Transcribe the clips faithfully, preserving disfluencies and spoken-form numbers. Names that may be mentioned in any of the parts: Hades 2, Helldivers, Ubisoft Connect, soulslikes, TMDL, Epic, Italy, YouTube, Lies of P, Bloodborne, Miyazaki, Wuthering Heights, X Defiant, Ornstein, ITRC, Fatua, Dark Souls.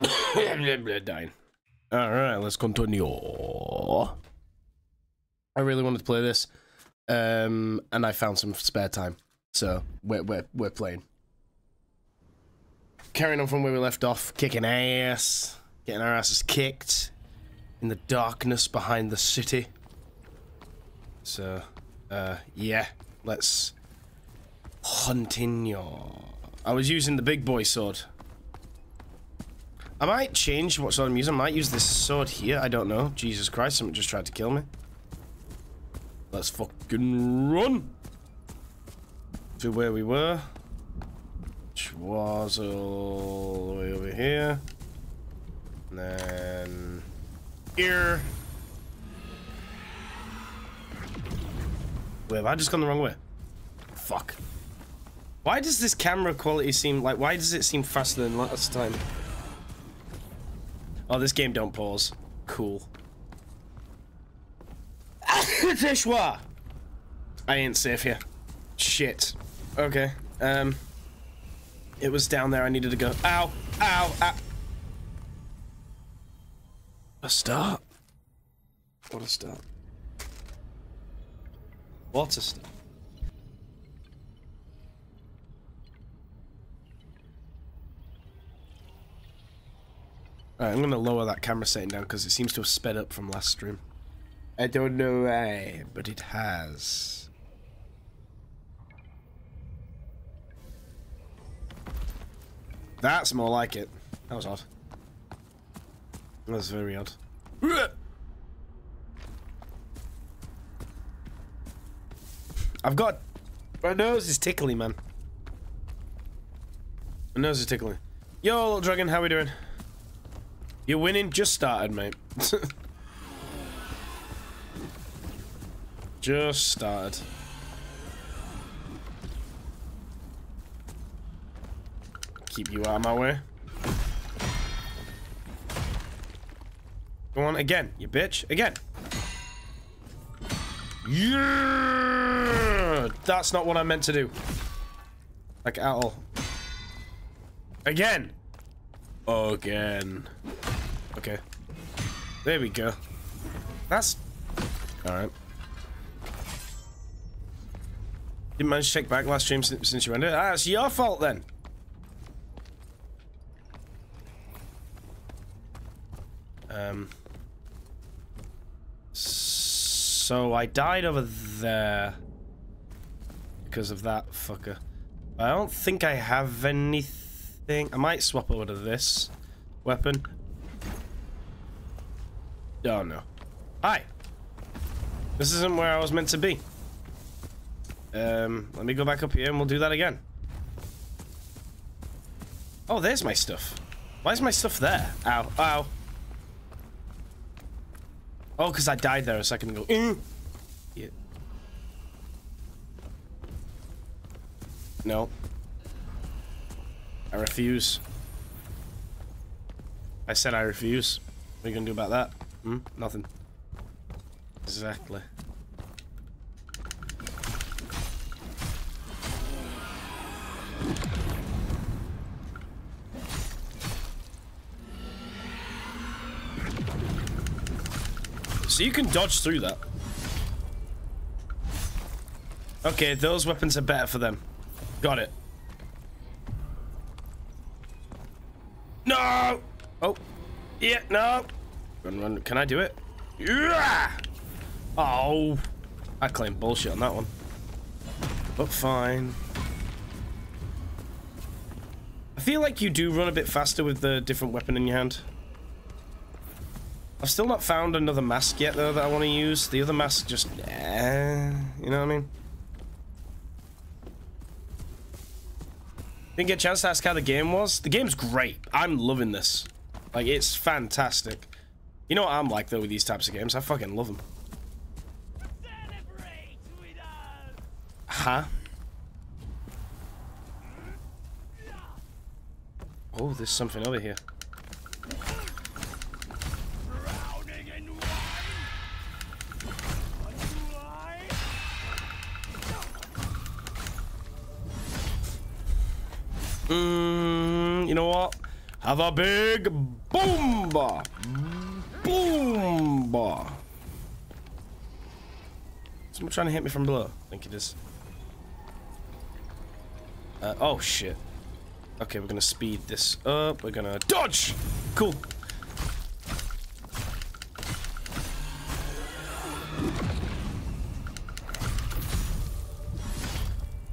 Dying. Alright, let's continue. I really wanted to play this, um, and I found some spare time, so we're, we're, we're playing. Carrying on from where we left off, kicking ass, getting our asses kicked in the darkness behind the city. So, uh, yeah, let's continue. I was using the big boy sword. I might change what sword I'm using. I might use this sword here. I don't know. Jesus Christ, someone just tried to kill me. Let's fucking run to where we were, which was all the way over here. And then here. Wait, have I just gone the wrong way? Fuck. Why does this camera quality seem like, why does it seem faster than last time? Oh, this game don't pause. Cool. I ain't safe here. Shit. Okay. Um. It was down there I needed to go. Ow! Ow! Ow! A start. What a start. What a start. Alright, I'm gonna lower that camera setting down because it seems to have sped up from last stream. I don't know why, but it has. That's more like it. That was odd. That was very odd. I've got... My nose is tickly, man. My nose is tickly. Yo, little dragon, how we doing? Your winning just started, mate. Just started. Keep you out of my way. Go on again, you bitch. Again. Yeah! That's not what I meant to do. Like, at all. Again. Again. Okay. There we go. That's... Alright. Didn't manage to check back last stream since you ended. Ah, it's your fault then. Um. So I died over there because of that fucker. I don't think I have anything. I might swap over to this weapon. Oh no! Hi. This isn't where I was meant to be. Um, let me go back up here and we'll do that again. Oh, there's my stuff. Why is my stuff there? Ow, ow. Oh, because I died there a second ago. Mm. Yeah. No. I refuse. I said I refuse. What are you going to do about that? Hmm? Nothing. Exactly. So you can dodge through that. Okay, those weapons are better for them. Got it. No! Oh. Yeah, no. Run, run. Can I do it? Yeah! Oh. I claim bullshit on that one. But fine. I feel like you do run a bit faster with the different weapon in your hand. I've still not found another mask yet, though, that I want to use. The other mask just... Eh, you know what I mean? Didn't get a chance to ask how the game was. The game's great. I'm loving this. Like, it's fantastic. You know what I'm like, though, with these types of games? I fucking love them. Celebrate with us. Huh? Oh, there's something over here. Mm, you know what? Have a big boomba. Boomba. Someone trying to hit me from below. I think it is. Uh, oh, shit. Okay, we're gonna speed this up. We're gonna dodge! Cool.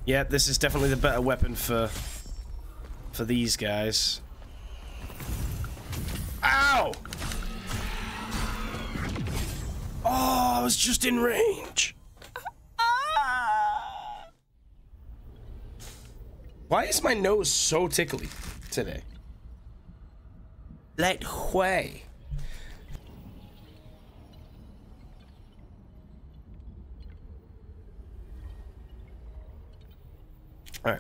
Yeah, this is definitely the better weapon for for these guys. Ow! Oh, I was just in range. Why is my nose so tickly today? Let way. Alright.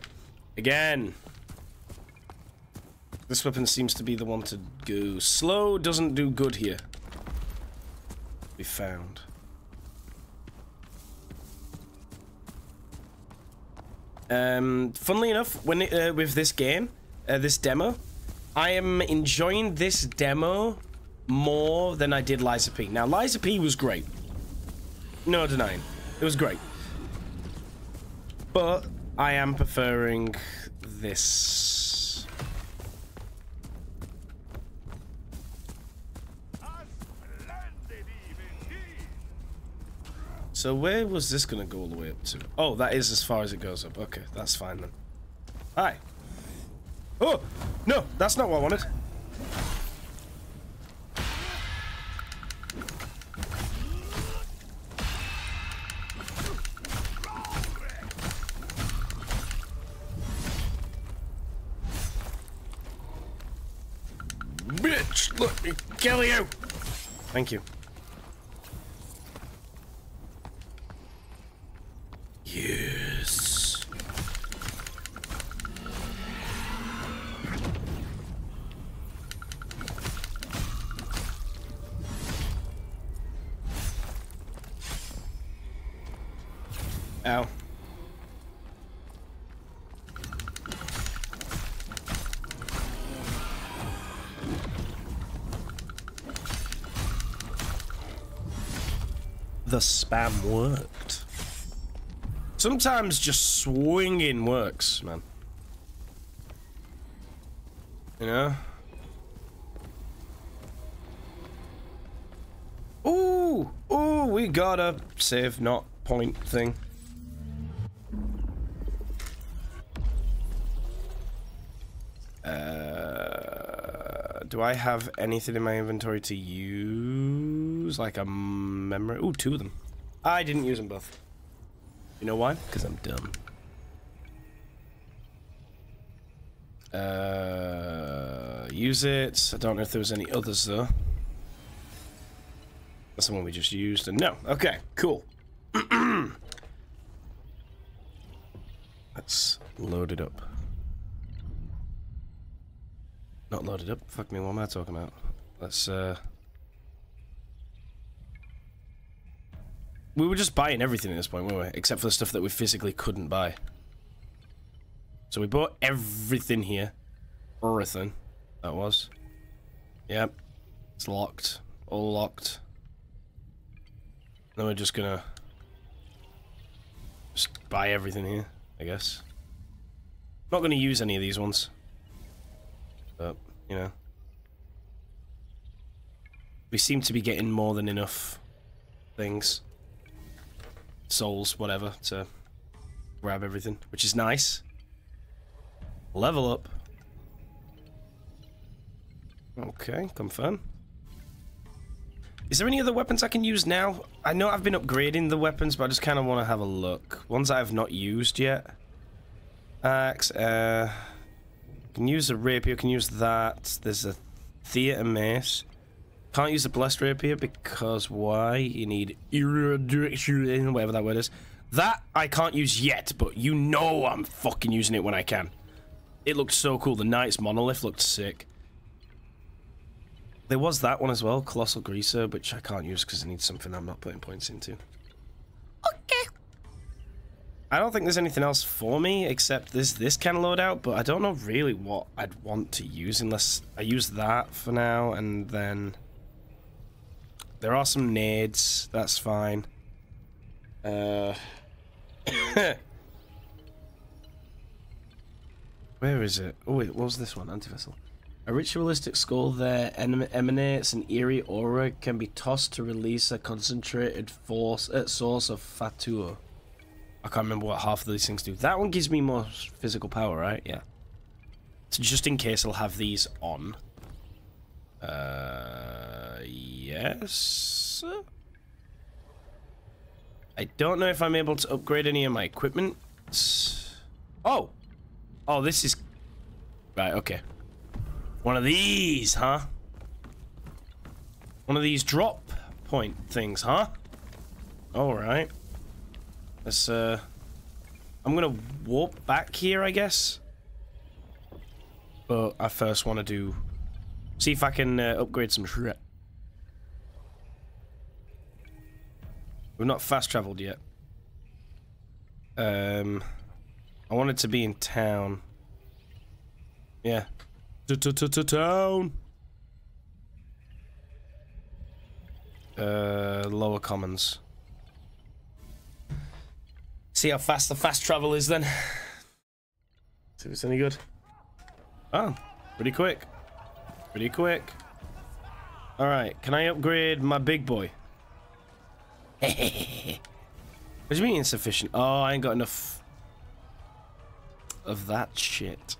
Again. This weapon seems to be the one to go. Slow doesn't do good here. We found. Um, funnily enough, when it, uh, with this game, uh, this demo, I am enjoying this demo more than I did Lies of P. Now, Lies of P was great. No denying. It was great. But I am preferring this. So where was this going to go all the way up to? Oh, that is as far as it goes up. Okay, that's fine then. Hi. Oh, no, that's not what I wanted. Bitch, let me kill you. Thank you. Yes. Ow. The spam worked. Sometimes just swinging works, man. You know? Ooh! Ooh, we got a save not point thing. Uh, do I have anything in my inventory to use? Like a memory? Ooh, two of them. I didn't use them both. You know why? Because I'm dumb. Uh, use it. I don't know if there was any others, though. That's the one we just used. And no. Okay, cool. Let's load it up. Not loaded up. Fuck me, what am I talking about? Let's, uh... we were just buying everything at this point, weren't we? Except for the stuff that we physically couldn't buy. So we bought everything here. Everything. That was. Yep. It's locked. All locked. Then we're just gonna... just buy everything here, I guess. Not gonna use any of these ones. But, you know. We seem to be getting more than enough things. Souls, whatever, to grab everything, which is nice. Level up. Okay, confirm. Is there any other weapons I can use now? I know I've been upgrading the weapons, but I just kind of want to have a look. Ones I've not used yet. Axe, uh... can use the rapier, can use that. There's a theater mace. Can't use the blessed rapier because why? You need iridation, whatever that word is. That I can't use yet, but you know I'm fucking using it when I can. It looked so cool. The knight's monolith looked sick. There was that one as well, colossal greaser, which I can't use because it needs something I'm not putting points into. Okay. I I don't think there's anything else for me except this this kind of loadout, but I don't know really what I'd want to use unless I use that for now, and then there are some nades, that's fine. Uh Where is it? Oh wait, what was this one? Anti-vessel. A ritualistic skull there emanates an eerie aura, can be tossed to release a concentrated force at source of Fatua. I can't remember what half of these things do. That one gives me more physical power, right? Yeah. So just in case I'll have these on. Uh, yes. I don't know if I'm able to upgrade any of my equipment. Oh! Oh, this is... Right, okay. One of these, huh? One of these drop point things, huh? Alright. Let's, uh... I'm gonna warp back here, I guess. But I first want to do... See if I can uh, upgrade some shit. We've not fast-traveled yet. Um... I wanted to be in town. Yeah. T-t-t-t-town! Uh, lower commons. See how fast the fast travel is then. See if it's any good. Oh, pretty quick. Pretty quick. Alright, can I upgrade my big boy? What do you mean insufficient? Oh, I ain't got enough of that shit.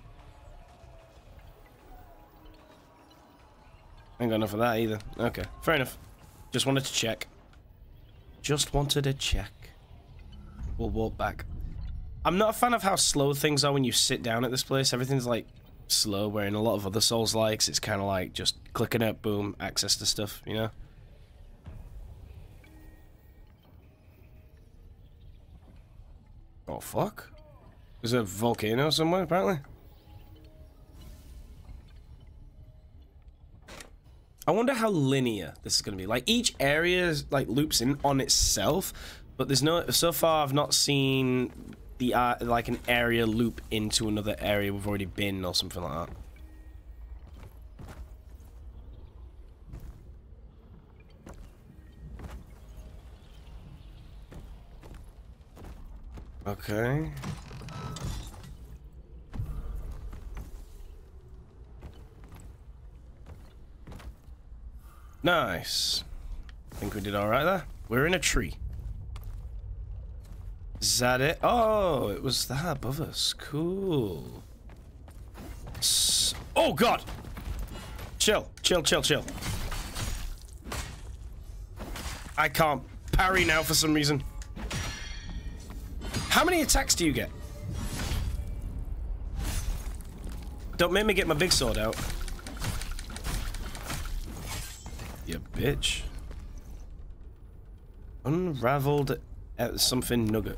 I ain't got enough of that either. Okay, fair enough. Just wanted to check. Just wanted to check. We'll walk back. I'm not a fan of how slow things are when you sit down at this place. Everything's like slow, where in a lot of other Souls-likes, it's kind of like just clicking up, boom, access to stuff, you know? Oh, fuck. There's a volcano somewhere, apparently. I wonder how linear this is going to be. Like, each area like loops in on itself. But there's no, so far I've not seen the uh, like an area loop into another area we've already been or something like that. Okay. Nice. I think we did all right there. We're in a tree. Is that it? Oh, it was that above us. Cool. S oh, God! Chill, chill, chill, chill. I can't parry now for some reason. How many attacks do you get? Don't make me get my big sword out. You bitch. Unraveled something nugget.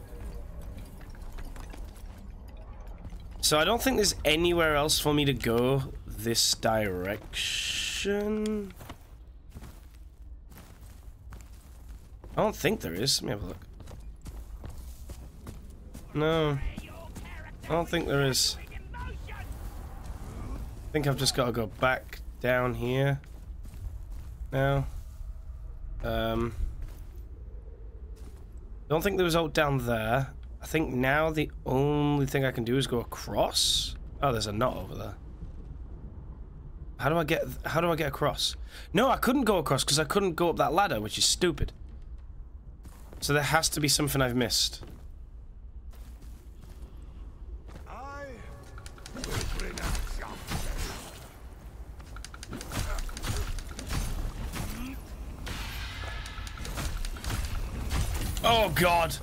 So I don't think there's anywhere else for me to go this direction. I don't think there is. Let me have a look. No. I don't think there is. I think I've just got to go back down here now. Um... Don't think there was out down there. I think now the only thing I can do is go across. Oh, there's a knot over there. How do I get? How do I get across? No, I couldn't go across because I couldn't go up that ladder, which is stupid. So there has to be something I've missed. I will bring out something. Oh God.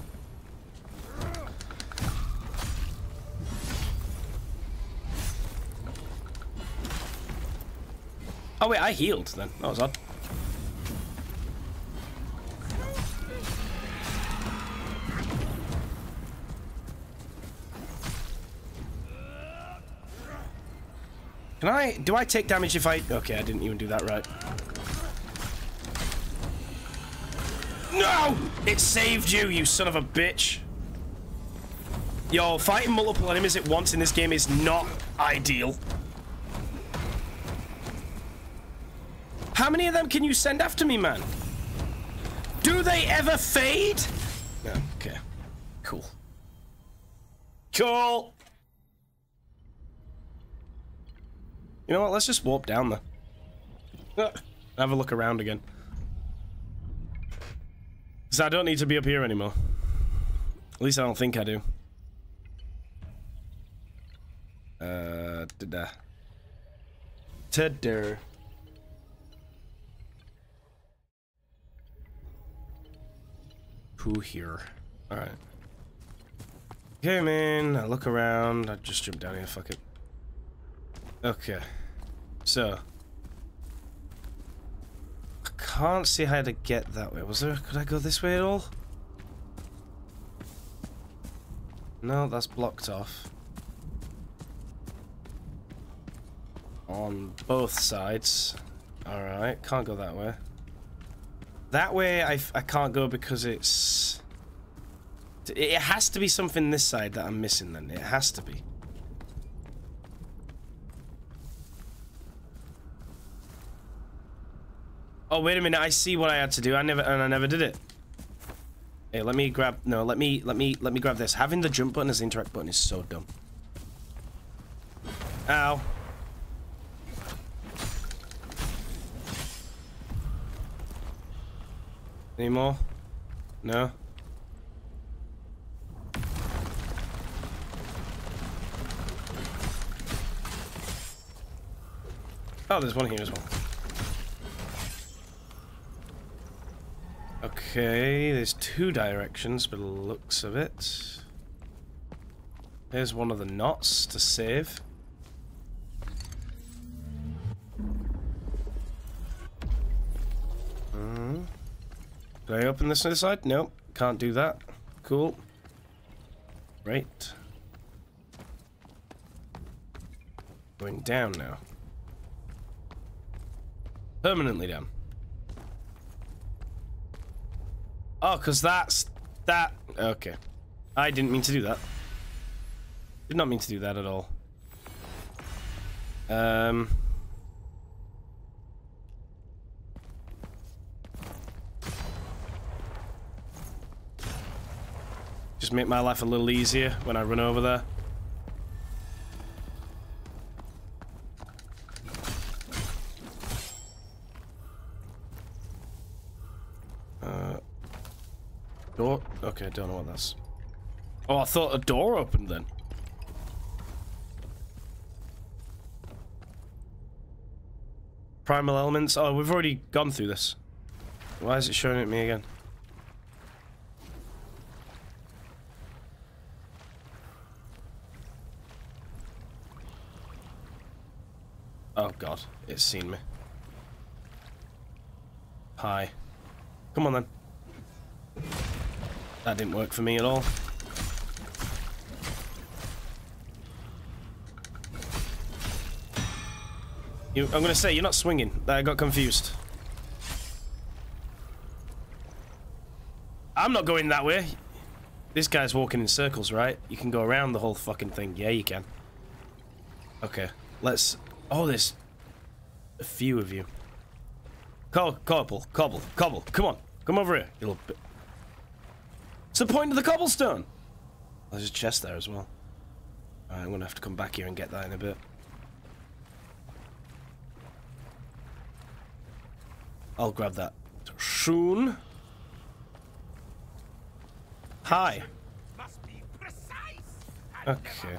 Oh wait, I healed then. That was odd. Can I... Do I take damage if I... Okay, I didn't even do that right. No! It saved you, you son of a bitch. Yo, fighting multiple enemies at once in this game is not ideal. How many of them can you send after me, man? Do they ever fade? No, okay. Cool. Cool! You know what, let's just warp down there. Uh, have a look around again. Because I don't need to be up here anymore. At least I don't think I do. Uh, da-da. Ta-da. Who here? Alright. Came in, I look around, I just jump down here, fuck it. Okay. So. I can't see how to get that way. Was there, could I go this way at all? No, that's blocked off. On both sides. Alright, can't go that way. That way I, I can't go because it's... It has to be something this side that I'm missing then. It has to be. Oh, wait a minute. I see what I had to do. I never and I never did it. Hey, let me grab... No, let me... Let me... Let me grab this. Having the jump button as the interact button is so dumb. Ow. Any more? No? Oh, there's one here as well. Okay, there's two directions by the looks of it. There's one of the knots to save. Hmm. Do I open this on this side? Nope. Can't do that. Cool. Right. Going down now. Permanently down. Oh, because that's... That... Okay. I didn't mean to do that. Did not mean to do that at all. Um... Just make my life a little easier when I run over there. Uh, door? Okay, don't know what that's. Oh, I thought a door opened then. Primal elements. Oh, we've already gone through this. Why is it showing at me again? Oh god, it's seen me. Hi. Come on then. That didn't work for me at all. You, I'm gonna say, you're not swinging. I got confused. I'm not going that way. This guy's walking in circles, right? You can go around the whole fucking thing. Yeah, you can. Okay, let's... Oh, there's a few of you. Cobble, cobble, cobble, cobble. Come on. Come over here. You little bit. It's the point of the cobblestone. Oh, there's a chest there as well. All right, I'm going to have to come back here and get that in a bit. I'll grab that soon. Hi. Okay.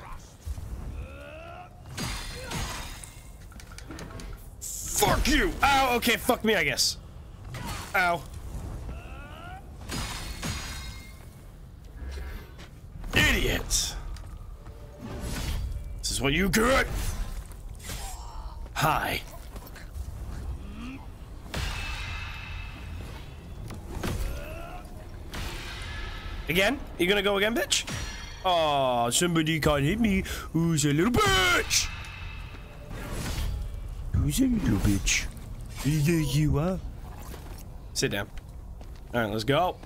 Fuck you! Ow, okay, fuck me, I guess. Ow. Idiot! This is what you get! Hi. Again? You gonna go again, bitch? Aw, somebody can't hit me. Who's a little bitch? Who's you, little bitch? There you are. Sit down. Alright, let's go.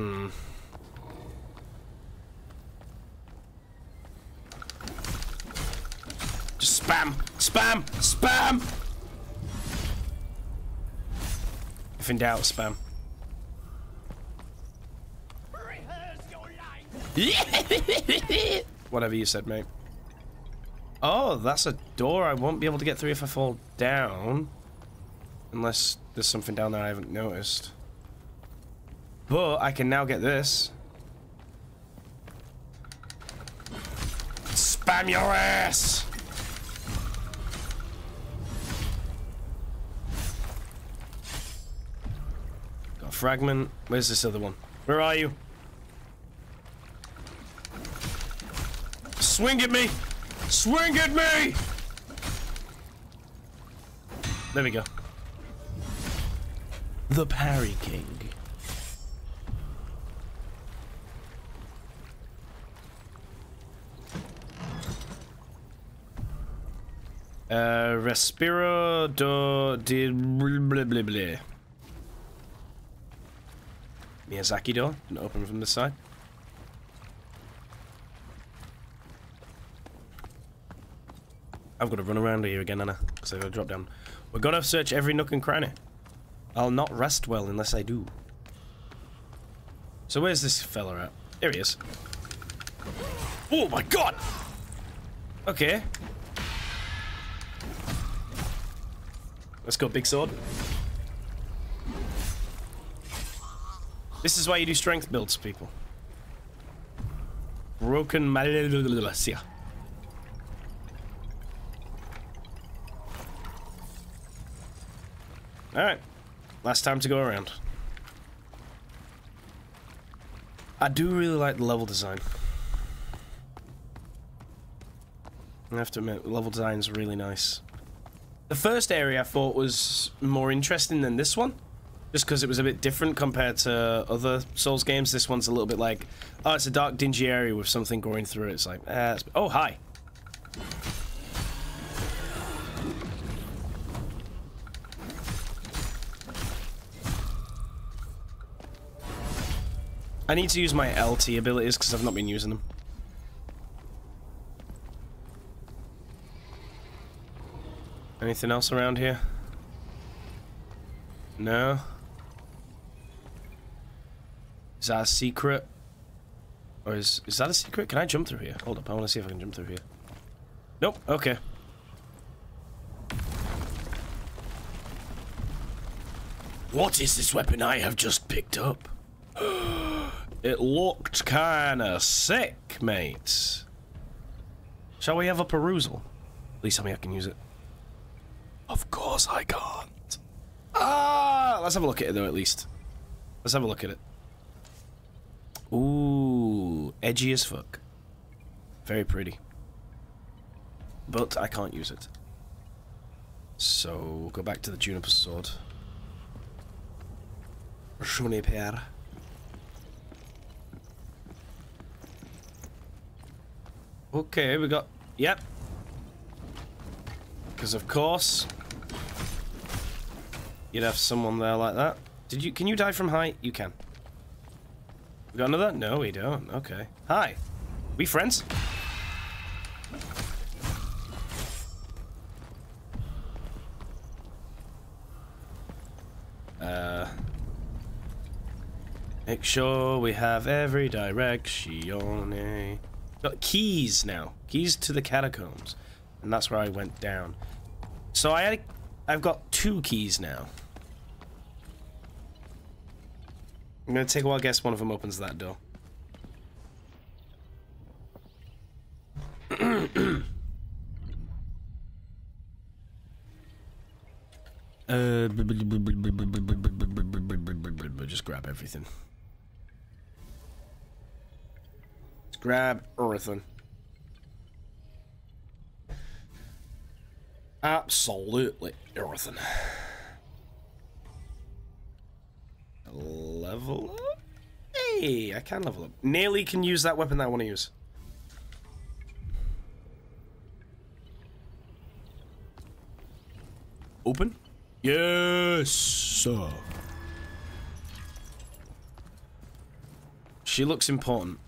Hmm. Just spam, spam, spam. If in doubt, spam. Whatever you said, mate. Oh, that's a door I won't be able to get through if I fall down. Unless there's something down there I haven't noticed. But I can now get this. Spam your ass! Got a fragment. Where's this other one? Where are you? Swing at me! Swing at me! There we go. The Parry King. Uh, respiro do de blah blah blah. Miyazaki door. Can open from this side. I've got to run around here again, Anna, because I've got to drop down. We've got to search every nook and cranny. I'll not rest well unless I do. So where's this fella at? Here he is. Oh my god! Okay. Let's go, big sword. This is why you do strength builds, people. Broken Malasia. Alright, last time to go around. I do really like the level design. I have to admit, level design is really nice. The first area I thought was more interesting than this one, just because it was a bit different compared to other Souls games. This one's a little bit like, oh, it's a dark, dingy area with something going through it. It's like, uh, it's, oh, hi. I need to use my L T abilities because I've not been using them. Anything else around here? No? Is that a secret? Or is, is that a secret? Can I jump through here? Hold up, I want to see if I can jump through here. Nope, okay. What is this weapon I have just picked up? It looked kinda sick, mate. Shall we have a perusal? Please tell me I can use it. Of course I can't. Ah, let's have a look at it though, at least. Let's have a look at it. Ooh, edgy as fuck. Very pretty. But I can't use it. So, go back to the juniper sword. Juniper. Okay, we got... Yep. Because of course... You'd have someone there like that. Did you... Can you die from height? You can. We got another? No, we don't. Okay. Hi. We friends? Uh... Make sure we have every direction. Got keys now. Keys to the catacombs. And that's where I went down. So I had, I've got two keys now. I'm going to take a wild guess one of them opens that door. uh, just grab everything. Grab everything. Absolutely everything. Level up? Hey, I can level up. Nearly can use that weapon that I want to use. Open? Yes, sir. She looks important.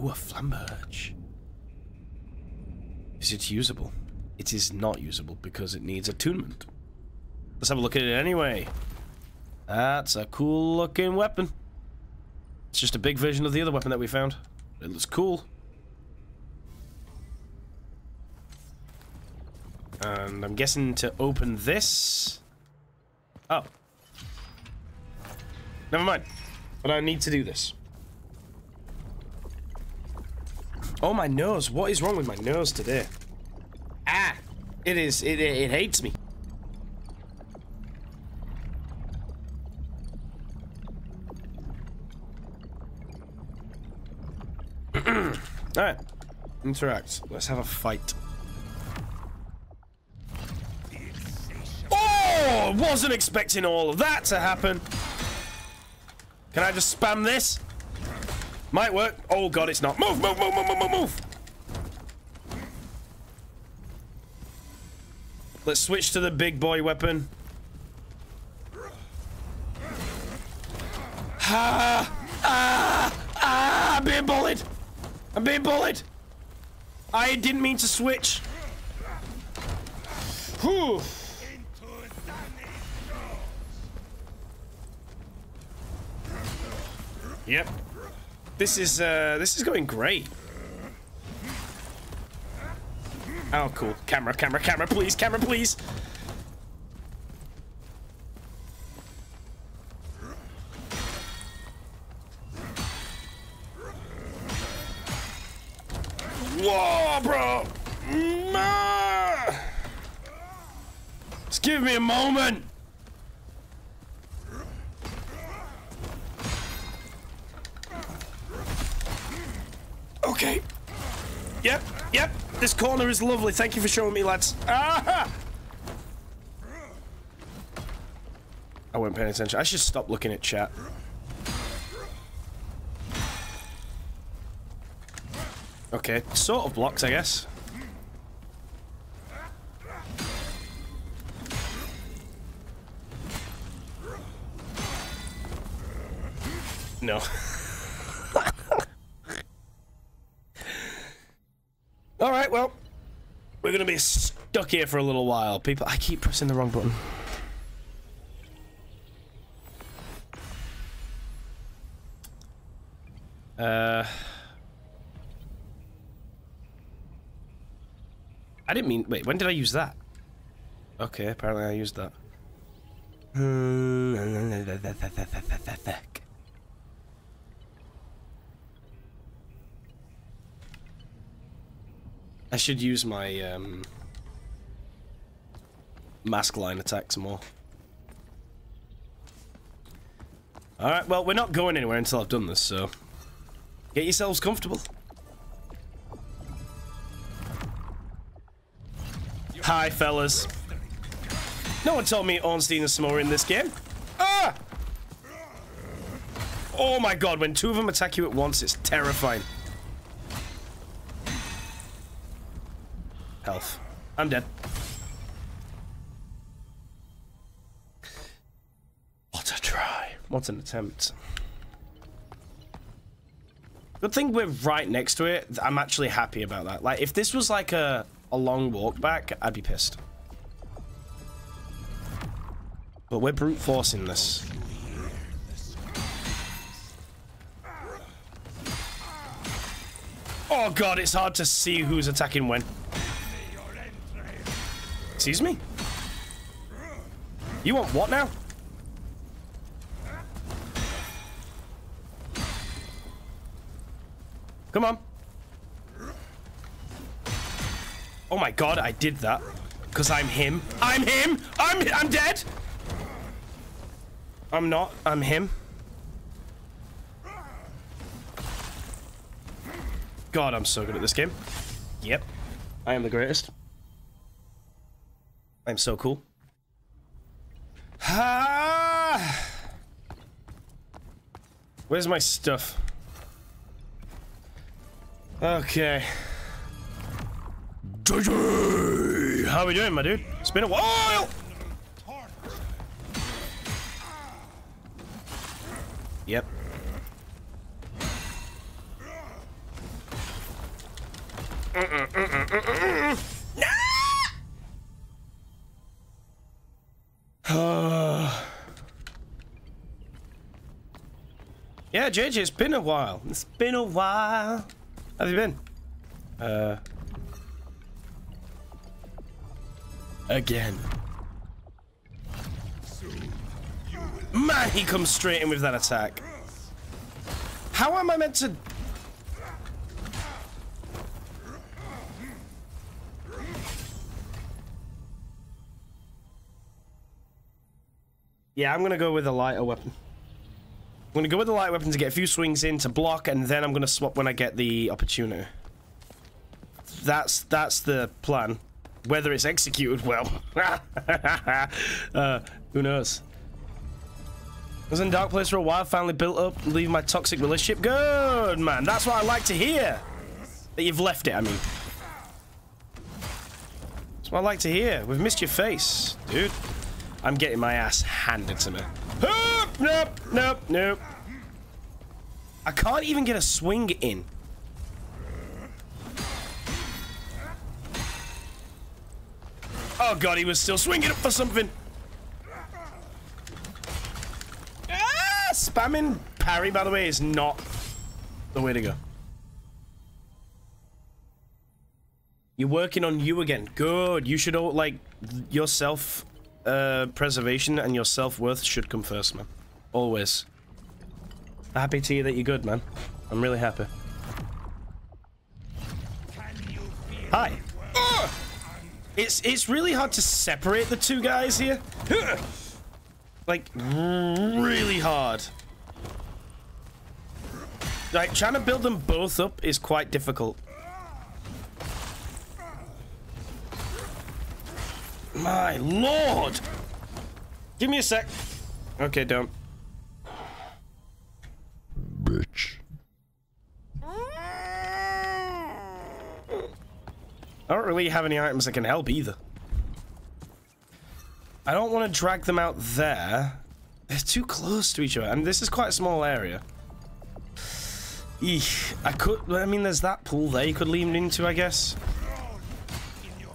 Ooh, a flamberge. Is it usable? It is not usable because it needs attunement. Let's have a look at it anyway. That's a cool looking weapon. It's just a big version of the other weapon that we found. It looks cool. And I'm guessing to open this... Oh. Never mind. But I need to do this. Oh, my nose. What is wrong with my nose today? Ah! It is... It, it, it hates me. Alright. Interact. Let's have a fight. Oh! Wasn't expecting all of that to happen. Can I just spam this? Might work. Oh god, it's not. Move, move, move, move, move, move, move! Let's switch to the big boy weapon. Ah! Ah! Ah! I'm being bullied! I'm being bullied! I didn't mean to switch. Whew! Yep. This is, uh, this is going great. Oh, cool. Camera, camera, camera, please, camera, please. Whoa, bro! Just give me a moment! Okay. Yep, yep. This corner is lovely. Thank you for showing me, lads. Ah! I wasn't paying attention. I should stop looking at chat. Okay. Sort of blocks, I guess. No. Alright, well, we're gonna be stuck here for a little while. People, I keep pressing the wrong button. Uh... I didn't mean- wait, when did I use that? Okay, apparently I used that. I should use my um, mask line attacks more. Alright, well, we're not going anywhere until I've done this, so get yourselves comfortable. Hi, fellas. No one told me Ornstein and S'more in this game. Ah! Oh my god, when two of them attack you at once, it's terrifying. Health. I'm dead. What a try. What an attempt. Good thing we're right next to it. I'm actually happy about that. Like, if this was like a, a long walk back, I'd be pissed. But we're brute forcing this. Oh god, it's hard to see who's attacking when. Excuse me? You want what now? Come on. Oh my god, I did that. Because I'm him. I'm him! I'm I'm dead! I'm not. I'm him. God, I'm so good at this game. Yep. I am the greatest. I'm so cool. Ah! Where's my stuff? Okay. How are we doing, my dude? It's been a while! Yep. Mm-mm, mm-mm, mm-mm, mm-mm. No! Yeah, J J, it's been a while. It's been a while. How have you been? Uh. Again. Man, he comes straight in with that attack. How am I meant to... Yeah, I'm gonna go with a lighter weapon. I'm gonna go with the light weapon to get a few swings in to block, and then I'm gonna swap when I get the opportunity. That's that's the plan. Whether it's executed well, uh, who knows? I was in Dark Place for a while. Finally built up, leave my toxic relationship. Good man, that's what I like to hear. That you've left it. I mean, that's what I like to hear. We've missed your face, dude. I'm getting my ass handed to me. Nope, nope, nope. I can't even get a swing in. Oh god, he was still swinging up for something. Ah, spamming parry, by the way, is not the way to go. You're working on you again. Good. You should all, like, yourself, uh, preservation and your self-worth should come first, man. Always. Happy to you that you're good, man. I'm really happy. Hi. Uh, it's it's really hard to separate the two guys here. Like, really hard. Like, trying to build them both up is quite difficult. My lord! Give me a sec. Okay, don't. Bitch. I don't really have any items that can help either. I don't want to drag them out there. They're too close to each other. I mean, this is quite a small area. Eesh. I could... I mean, there's that pool there you could lean them into, I guess.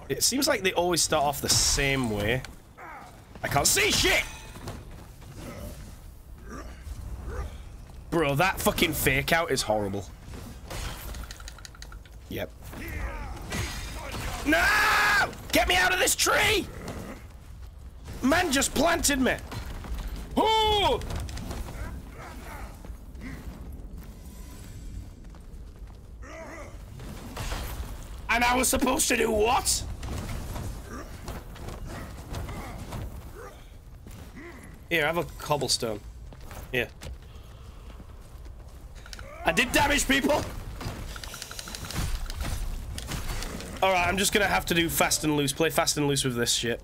It seems like they always start off the same way. I can't see shit! Bro, that fucking fake out is horrible. Yep. No! Get me out of this tree! Man just planted me! Ooh! And I was supposed to do what? Here, have a cobblestone. Here. I did damage people! Alright, I'm just gonna have to do fast and loose. Play fast and loose with this shit.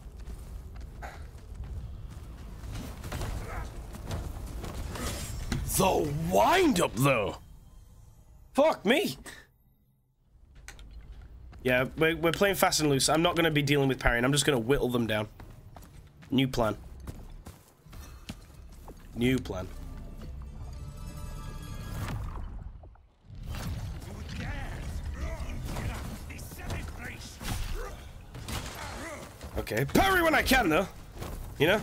The wind-up, though! Fuck me! Yeah, we're, we're playing fast and loose. I'm not gonna be dealing with parrying. I'm just gonna whittle them down. New plan. New plan. Okay, parry when I can, though. You know?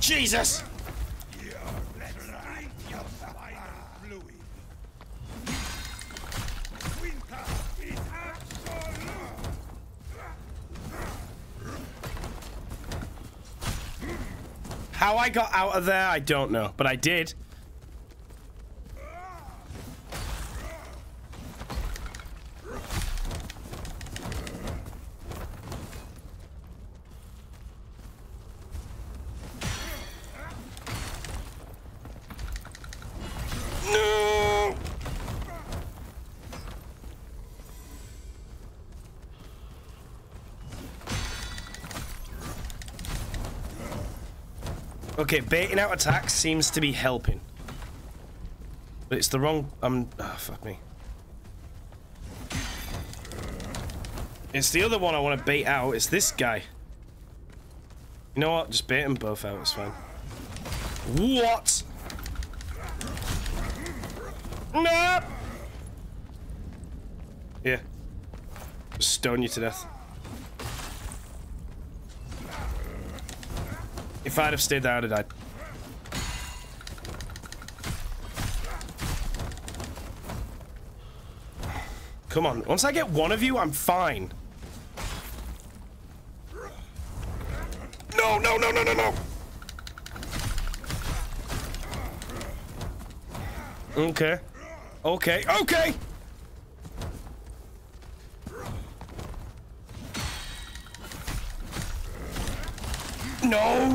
Jesus! How I got out of there, I don't know, but I did. No! Okay, baiting out attacks seems to be helping. But it's the wrong... Um, oh, fuck me. It's the other one I want to bait out. It's this guy. You know what? Just bait them both out. It's fine. What? No! Yeah. Stone you to death. If I'd have stayed there, I'd have died. Come on. Once I get one of you, I'm fine. No, no, no, no, no, no. Okay. Okay. Okay. No,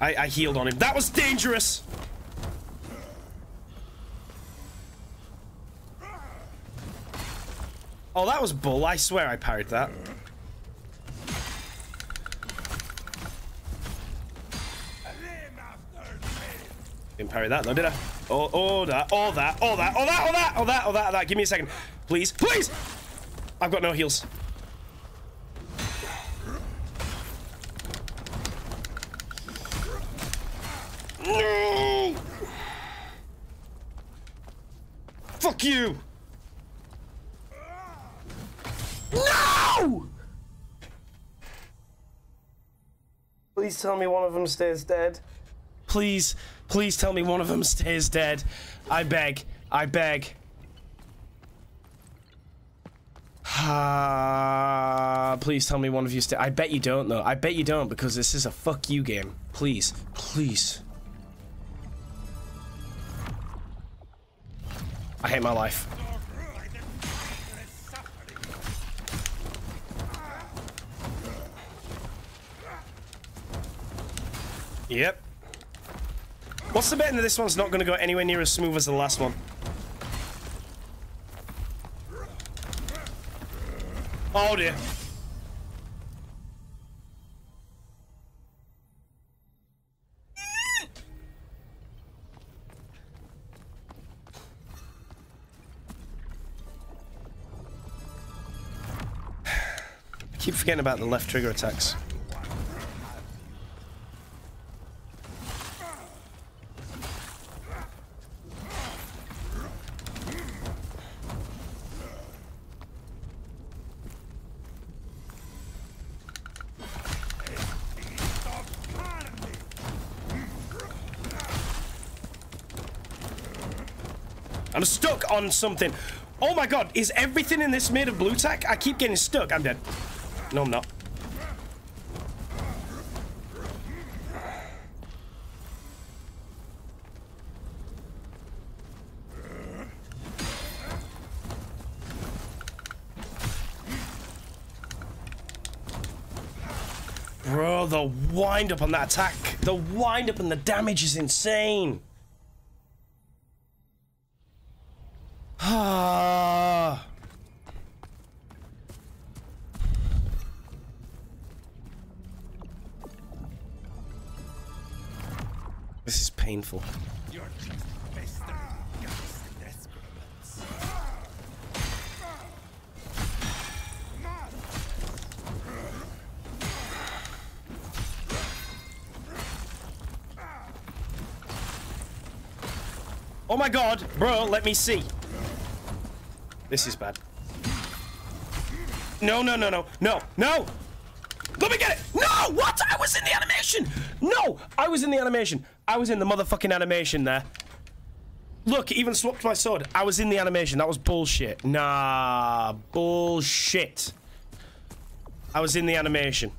I, I healed on him. That was dangerous. Oh, that was bull. I swear I parried that. Didn't parry that though, did I? Oh, oh, that, oh, that, oh, that, oh, that, oh, that, oh, that, oh, that, oh, that. Give me a second. Please, please. I've got no heals. No! Fuck you! No! Please tell me one of them stays dead. Please, please tell me one of them stays dead. I beg, I beg. Uh, please tell me one of you stay. I bet you don't though. I bet you don't because this is a fuck you game. Please, please. I hate my life. Yep. What's the bet that this one's not going to go anywhere near as smooth as the last one? Oh dear. I keep forgetting about the left trigger attacks. I'm stuck on something. Oh my god, is everything in this made of blue tack? I keep getting stuck. I'm dead. No, I'm not. Bro, the wind up on that attack. The wind up and the damage is insane. Ah. This is painful. Oh my god, bro, let me see. This is bad. No, no, no, no, no, no! Let me get it! No! What? I was in the animation! No! I was in the animation. I was in the motherfucking animation there. Look, it even swapped my sword. I was in the animation. That was bullshit. Nah, bullshit. I was in the animation.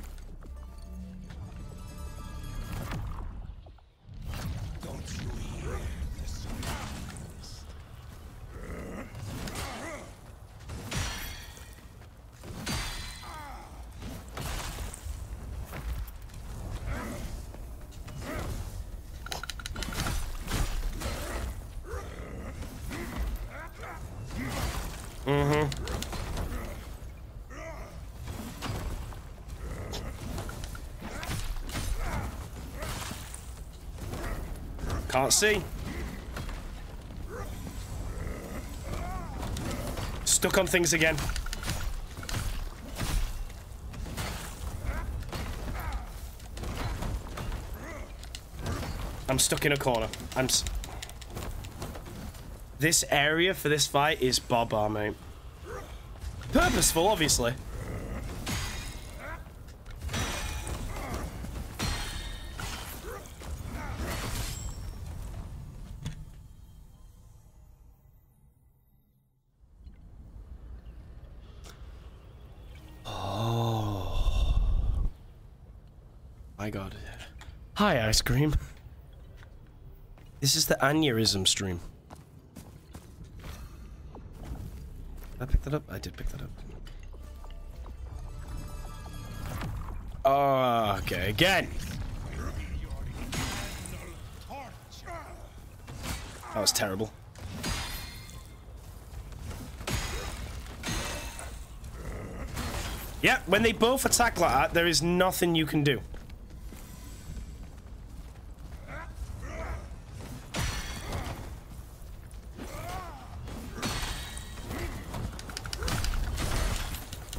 Mm-hmm. Can't see. Stuck on things again. I'm stuck in a corner. I'm. S this area for this fight is barbar, mate. Purposeful, obviously. Oh. My God. Hi, ice cream. This is the aneurysm stream. Did I pick that up? I did pick that up. Oh, okay, again! That was terrible. Yeah, when they both attack like that, there is nothing you can do.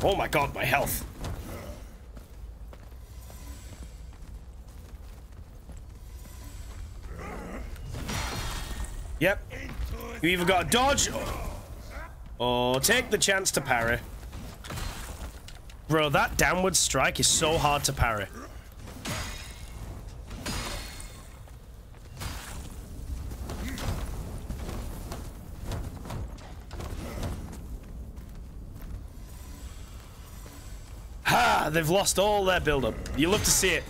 Oh my God, my health. Yep. You either got to dodge or take the chance to parry. Bro, that downward strike is so hard to parry. They've lost all their build-up. You love to see it.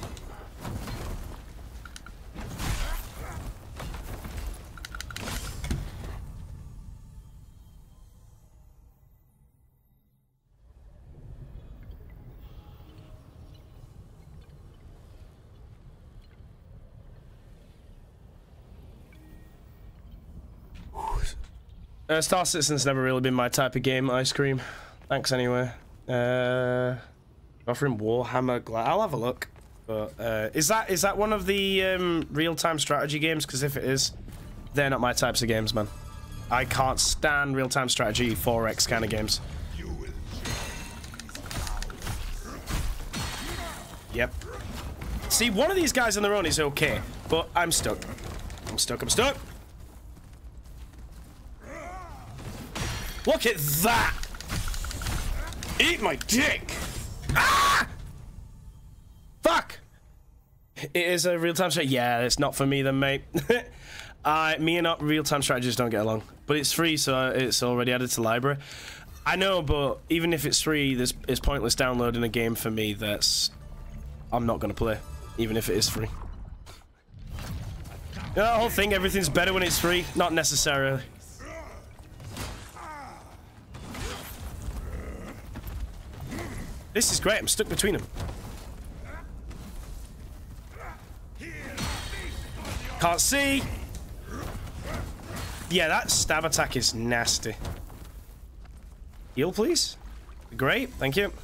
uh, Star Citizen's never really been my type of game, ice cream. Thanks anyway. Uh... Offering Warhammer. I'll have a look. But uh, is that is that one of the um, real-time strategy games? Because if it is, they're not my types of games, man. I can't stand real-time strategy four X kind of games. Yep. See, one of these guys on their own is okay, but I'm stuck. I'm stuck. I'm stuck. Look at that! Eat my dick! Ah! Fuck! It is a real-time strategy. Yeah, it's not for me then, mate. uh, me and real-time strategies don't get along. But it's free, so it's already added to the library. I know, but even if it's free, there's, it's pointless downloading a game for me that's... I'm not going to play, even if it is free. You know, that whole thing, everything's better when it's free. Not necessarily. This is great, I'm stuck between them. Can't see! Yeah, that stab attack is nasty. Heal, please? Great, thank you.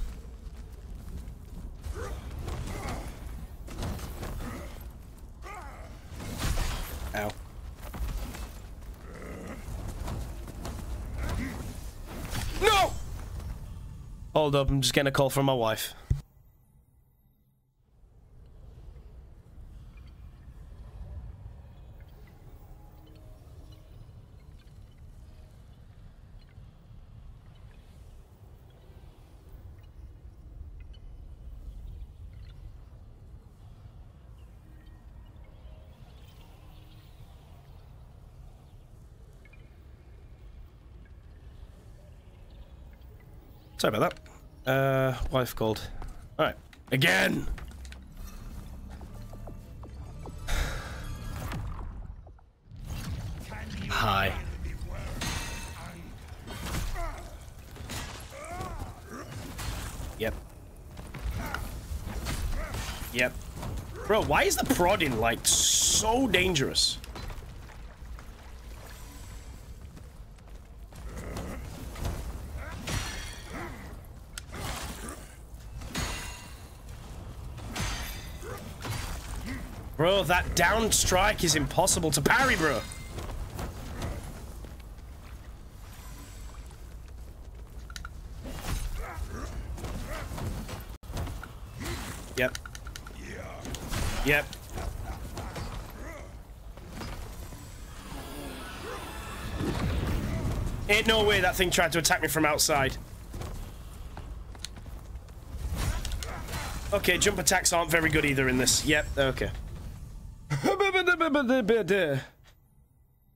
Ow. No! Hold up, I'm just getting a call from my wife. Sorry about that. Uh, wife called. Alright. Again! Hi. Yep. Yep. Bro, why is the prodding, like, so dangerous? Bro, that down strike is impossible to parry, bro. Yep. Yep. Ain't no way that thing tried to attack me from outside. Okay, jump attacks aren't very good either in this. Yep, okay.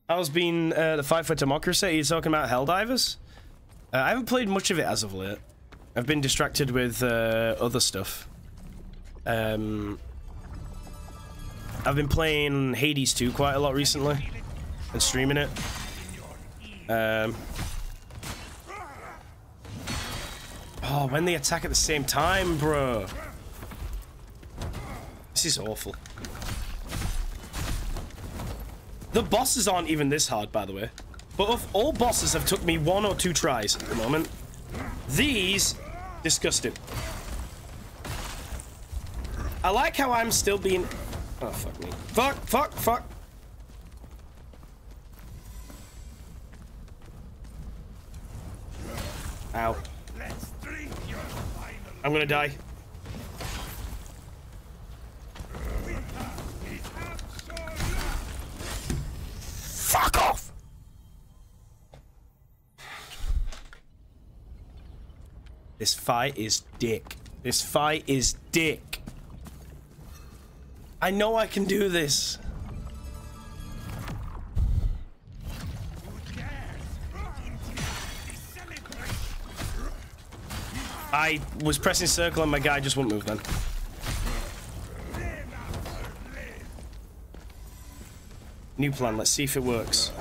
How's been uh, the fight for democracy? Are you talking about Helldivers? Uh, I haven't played much of it as of late. I've been distracted with uh, other stuff. Um, I've been playing Hades two quite a lot recently and streaming it. Um, oh, when they attack at the same time, bro. This is awful. The bosses aren't even this hard, by the way. But of all bosses have took me one or two tries at the moment. These, disgusting. I like how I'm still being... Oh, fuck me. Fuck, fuck, fuck. Ow. I'm gonna die. Fuck off! This fight is dick. This fight is dick. I know I can do this. I was pressing circle and my guy just wouldn't move then. New plan, let's see if it works.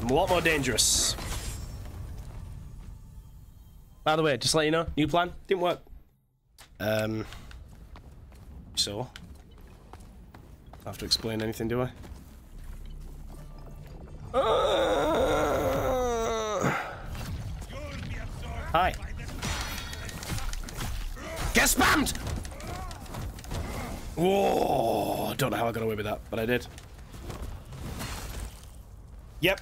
I'm a lot more dangerous. By the way, just to let you know, new plan, didn't work. Um, so, I have to explain anything, do I? Uh... Hi. Get spammed! Whoa! Don't know how I got away with that, but I did. Yep.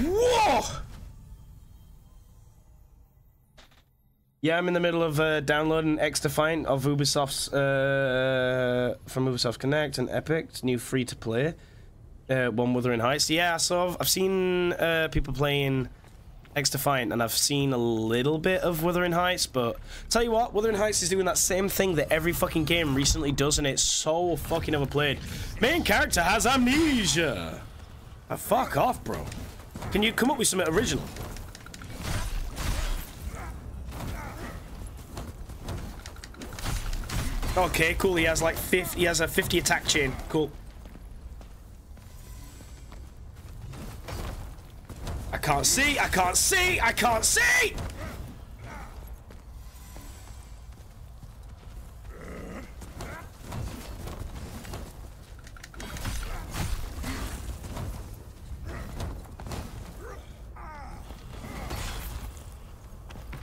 Whoa! Yeah, I'm in the middle of uh, downloading X Defiant of Ubisoft's uh, from Ubisoft Connect and Epic, new free to play. Uh, one Wuthering Heights. Yeah, so I've, I've seen uh, people playing X Defiant, and I've seen a little bit of Wuthering Heights, but tell you what, Wuthering Heights is doing that same thing that every fucking game recently does, and it's so fucking overplayed. Main character has amnesia. Oh, fuck off, bro. Can you come up with something original? Okay, cool. He has like fifty. He has a fifty attack chain. Cool. I can't see, I can't see, I can't see!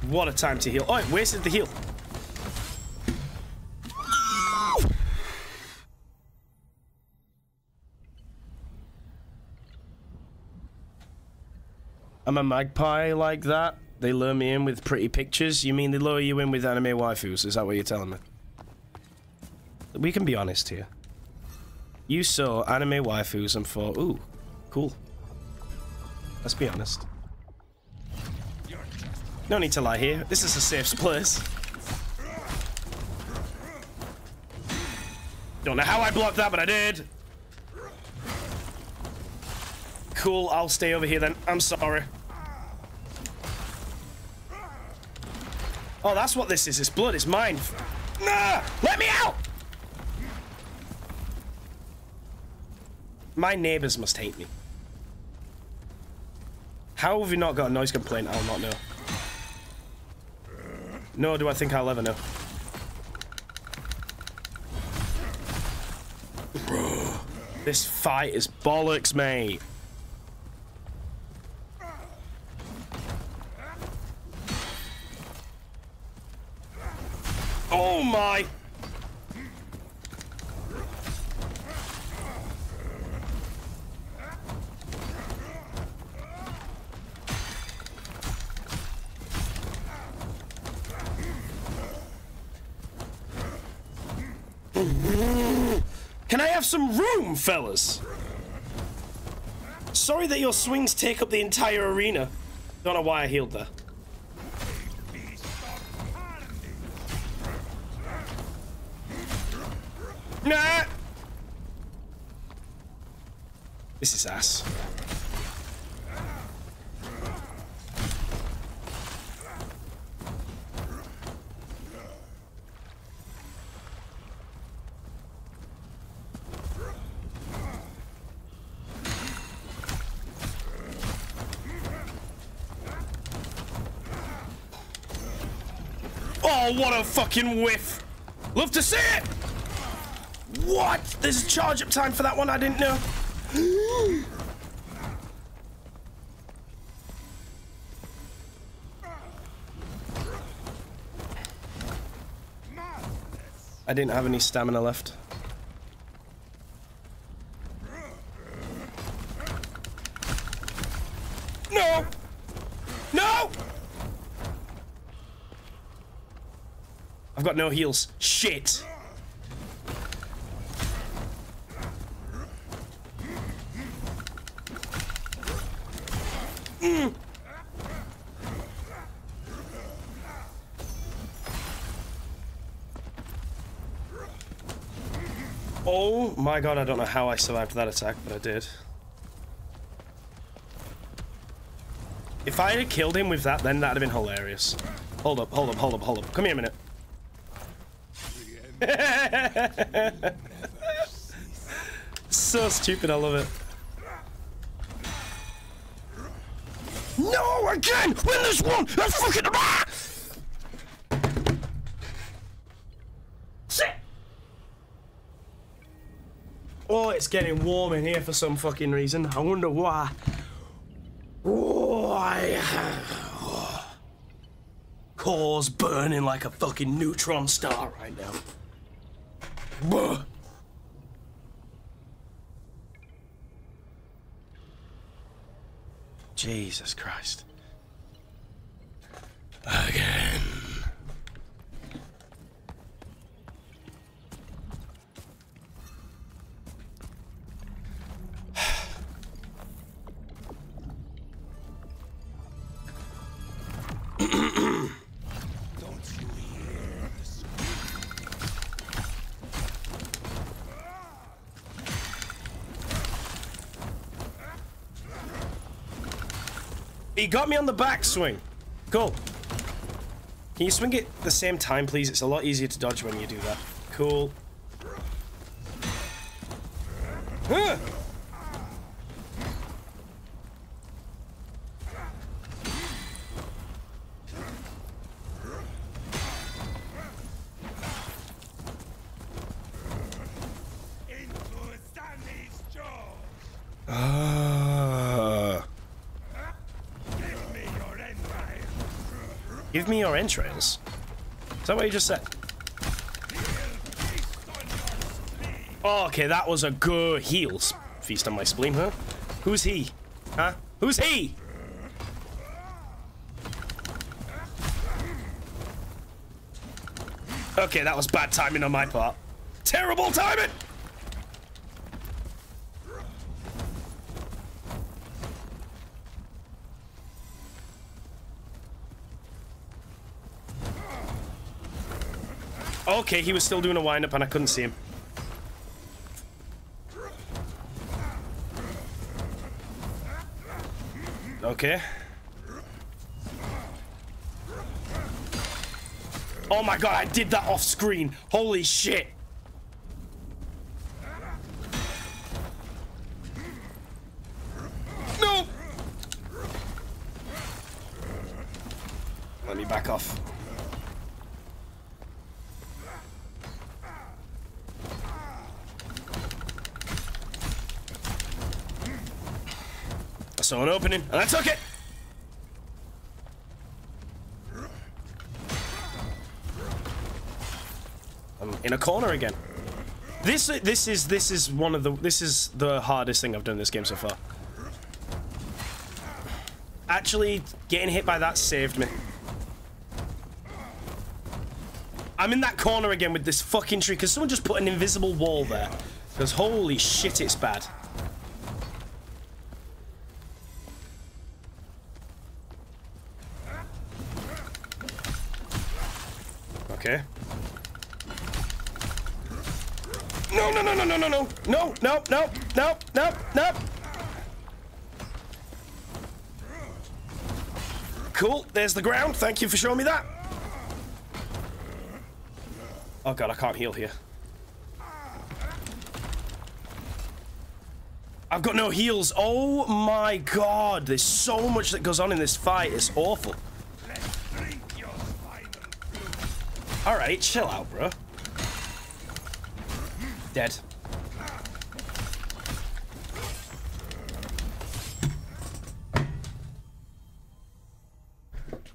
What a time to heal. Oh, it wasted the heal. I'm a magpie like that. They lure me in with pretty pictures. You mean they lure you in with anime waifus? Is that what you're telling me? We can be honest here. You saw anime waifus and thought, ooh, cool. Let's be honest. No need to lie here. This is a safe place. Don't know how I blocked that, but I did. Cool, I'll stay over here then. I'm sorry. Oh, that's what this is. It's blood. It's mine. Nah! Let me out! My neighbors must hate me. How have you not got a noise complaint? I'll not know. Nor do I think I'll ever know. Bro, this fight is bollocks, mate. Oh Can I have some room, fellas? Sorry that your swings take up the entire arena. Don't know why I healed there. Nah! This is ass. Oh, what a fucking whiff! Love to see it! What? There's a charge-up time for that one, I didn't know. I didn't have any stamina left. No! No! I've got no heals. Shit! My god, I don't know how I survived that attack, but I did. If I had killed him with that, then that'd have been hilarious. Hold up, hold up, hold up, hold up. Come here a minute. So stupid, I love it. No, again! Win this one! I fucking... Ah! Oh, it's getting warm in here for some fucking reason. I wonder why. Why? Oh, core's burning like a fucking neutron star right now. Jesus Christ. Again. He got me on the backswing. Cool. Can you swing it at the same time, please? It's a lot easier to dodge when you do that. Cool. Huh. Give me your entrails. Is that what you just said? Oh, okay, that was a good heal. Feast on my spleen, huh? Who's he? Huh? Who's he? Okay, that was bad timing on my part. Terrible timing! Okay, he was still doing a wind-up and I couldn't see him. Okay. Oh my god, I did that off-screen. Holy shit. No! Let me back off. So an opening, and I took it! I'm in a corner again. This this is this is one of the this is the hardest thing I've done in this game so far. Actually, getting hit by that saved me. I'm in that corner again with this fucking tree. Because someone just put an invisible wall there. Because holy shit, it's bad. Okay. No, no, no, no, no, no, no. No, no, no, no, no, no. Cool. There's the ground. Thank you for showing me that. Oh god, I can't heal here. I've got no heals. Oh my god, there's so much that goes on in this fight. It's awful. Alright, chill out, bro. Dead.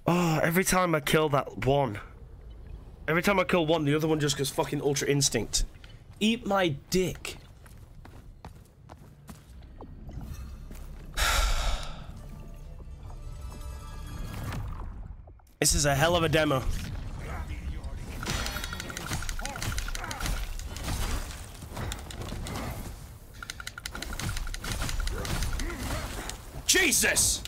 Oh, every time I kill that one. Every time I kill one, the other one just goes fucking Ultra Instinct. Eat my dick. This is a hell of a demo. Jesus!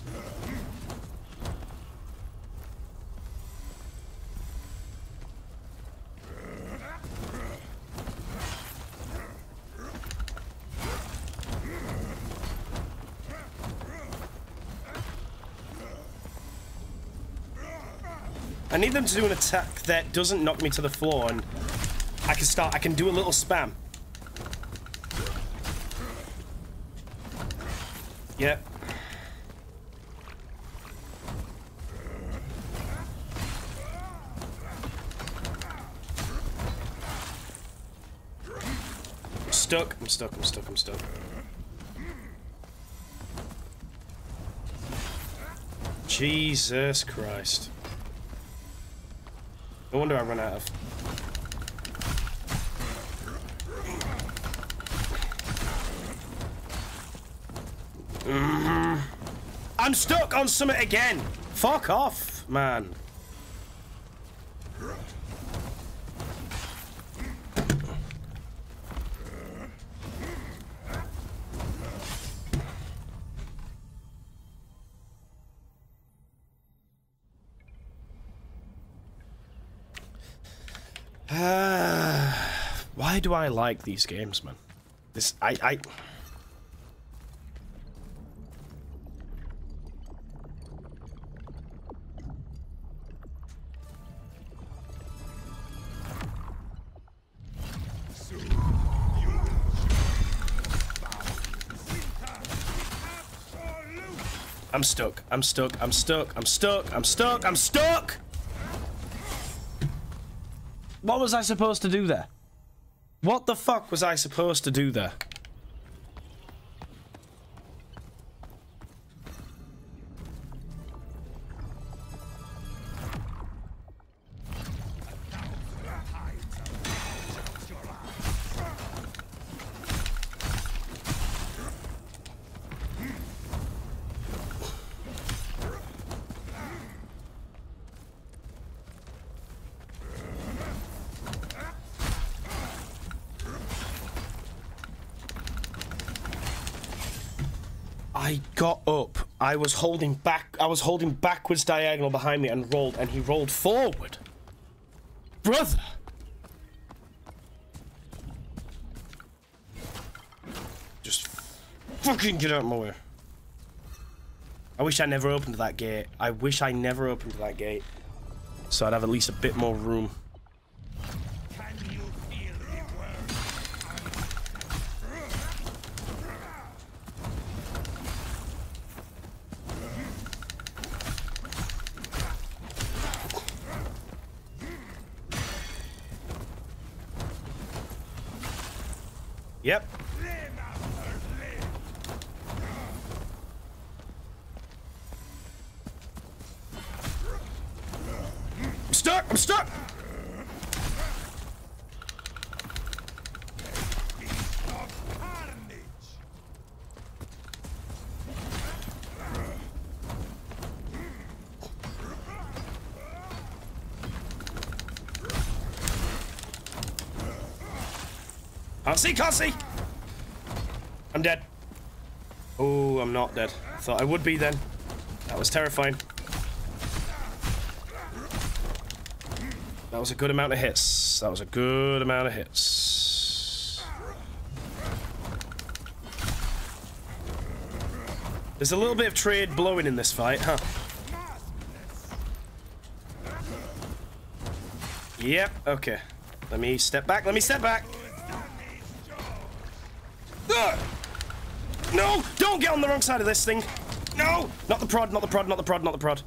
I need them to do an attack that doesn't knock me to the floor, and I can start, I can do a little spam. Yep. I'm stuck, I'm stuck, I'm stuck, I'm stuck. Jesus Christ. No wonder I run out of. Mm-hmm. I'm stuck on summit again. Fuck off, man. Why do I like these games, man? This I I I'm stuck. I'm stuck. I'm stuck. I'm stuck. I'm stuck. I'm stuck. What was I supposed to do there? What the fuck was I supposed to do there? I got up. I was holding back. I was holding backwards diagonal behind me and rolled, and he rolled forward. Brother. Just fucking get out of my way. I wish I never opened that gate. I wish I never opened that gate. So I'd have at least a bit more room. Yep. I'm stuck! I'm stuck! Can't see, can't see! I'm dead. Oh, I'm not dead. I thought I would be then. That was terrifying. That was a good amount of hits. That was a good amount of hits. There's a little bit of trade blowing in this fight, huh? Yep, okay. Let me step back, let me step back! Ugh. No! Don't get on the wrong side of this thing! No! Not the prod, not the prod, not the prod, not the prod.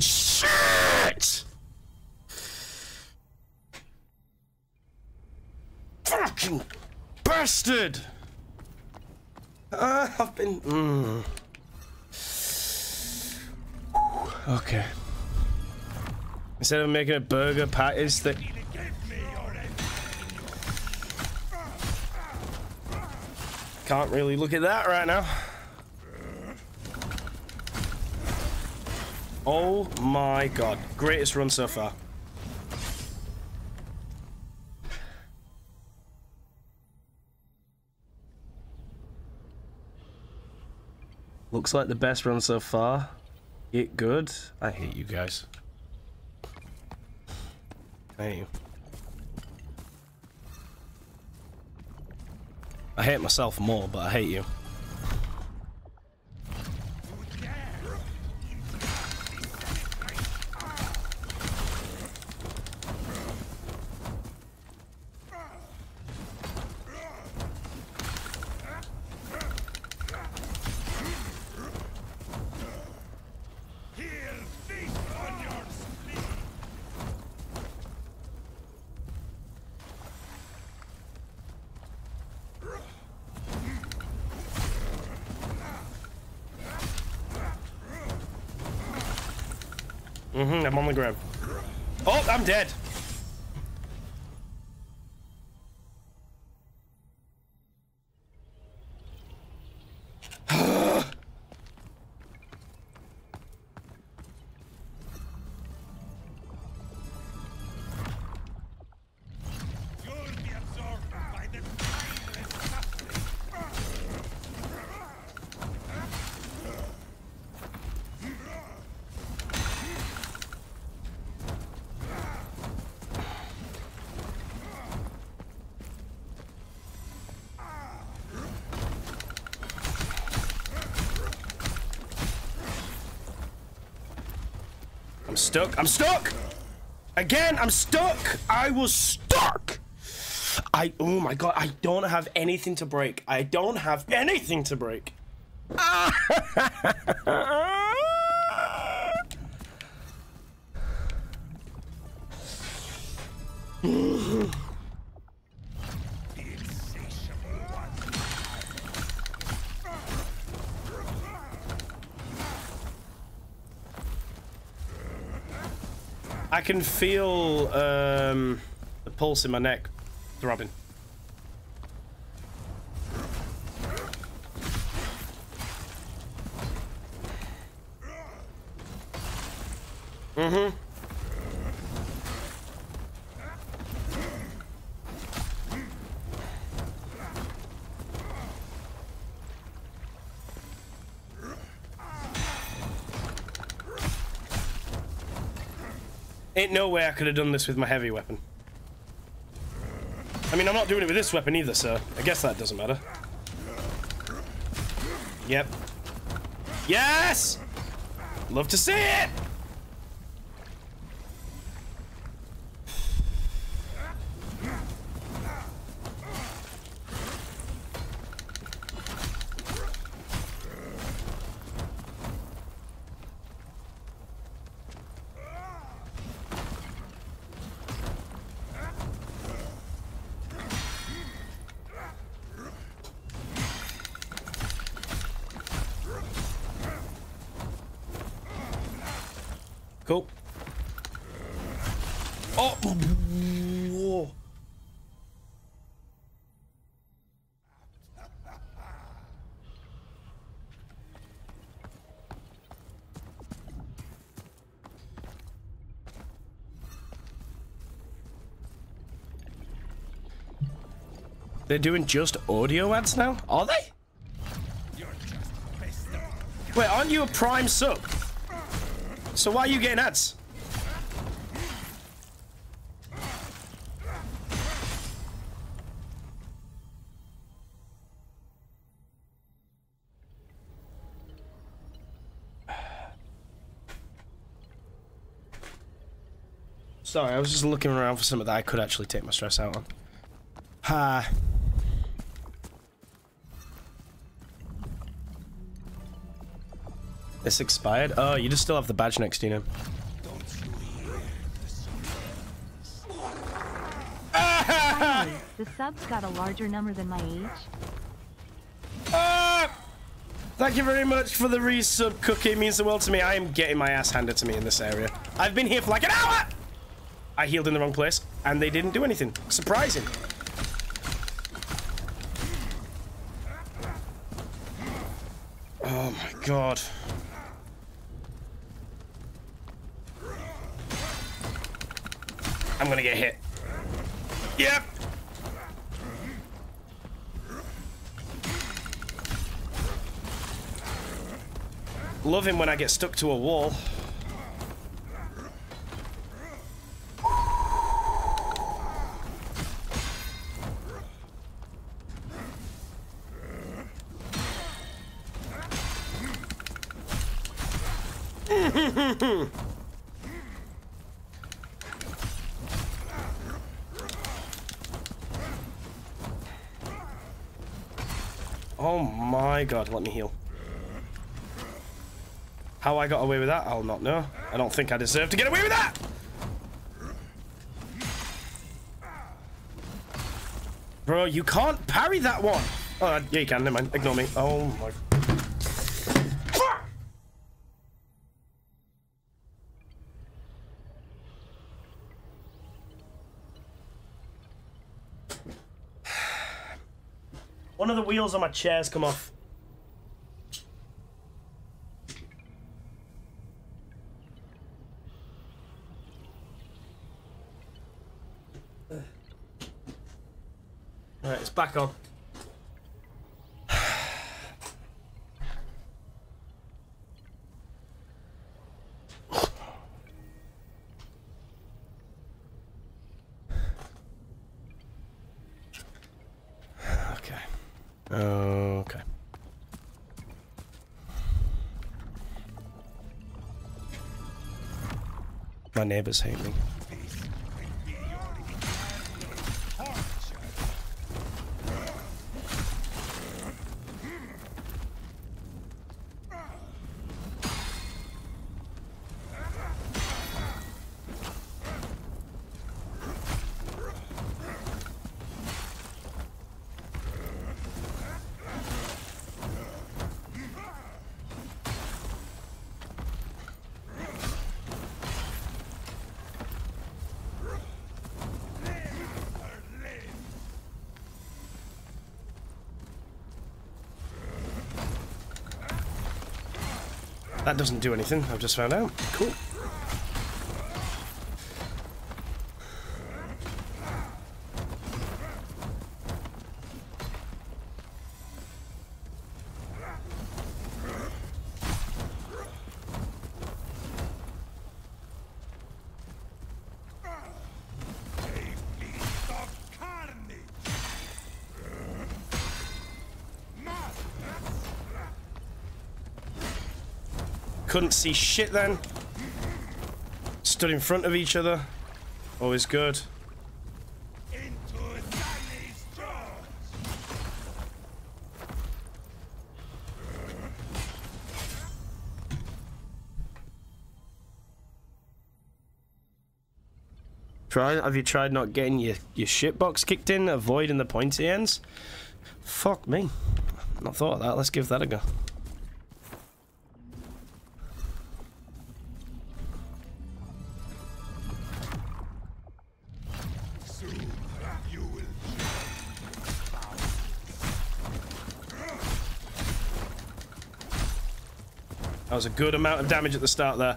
Shit! Fucking bastard! Uh, I've been... Mm. Okay. Instead of making a burger patties that... Can't really look at that right now. Oh my god. Greatest run so far. Looks like the best run so far. Get good. I hate you guys. I hate you. I hate myself more, but I hate you. Mm-hmm, I'm on the grab. Oh, I'm dead. I'm stuck. I'm stuck! Again, I'm stuck! I was stuck! I- oh my god, I don't have anything to break. I don't have anything to break. I can feel um, the pulse in my neck throbbing. Mm-hmm. Ain't no way I could have done this with my heavy weapon. I mean, I'm not doing it with this weapon either, so I guess that doesn't matter. Yep. Yes! Love to see it! Cool. Oh! Whoa. They're doing just audio ads now? Are they? Wait, aren't you a Prime sub? So why are you getting ads? Sorry, I was just looking around for something that I could actually take my stress out on. Ha. This expired? Oh, you just still have the badge next to you now. Hey, the sub's got a larger number than my age. Uh, thank you very much for the resub, Cookie. It means the world to me. I am getting my ass handed to me in this area. I've been here for like an hour! I healed in the wrong place, and they didn't do anything. Surprising. Oh my god. I'm gonna get hit. Yep. Love him when I get stuck to a wall. Oh my god, let me heal. How I got away with that, I'll not know. I don't think I deserve to get away with that! Bro, you can't parry that one! Oh, yeah you can, never mind, ignore me. Oh my... One of the wheels on my chair's come off. All right, it's back on. Okay. My neighbors hate me. That doesn't do anything, I've just found out. Cool. Couldn't see shit then. Stood in front of each other. Always good. Try, have you tried not getting your, your shit box kicked in, avoiding the pointy ends? Fuck me. Not thought of that. Let's give that a go. That was a good amount of damage at the start there.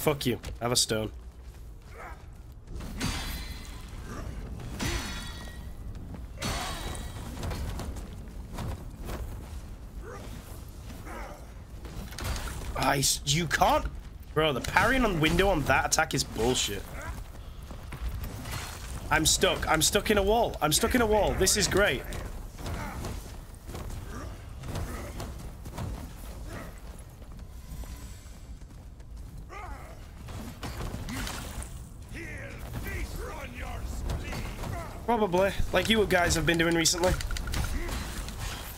Fuck you. Have a stone. I, you can't... Bro, the parrying on window on that attack is bullshit. I'm stuck. I'm stuck in a wall. I'm stuck in a wall. This is great. Probably. Like you guys have been doing recently.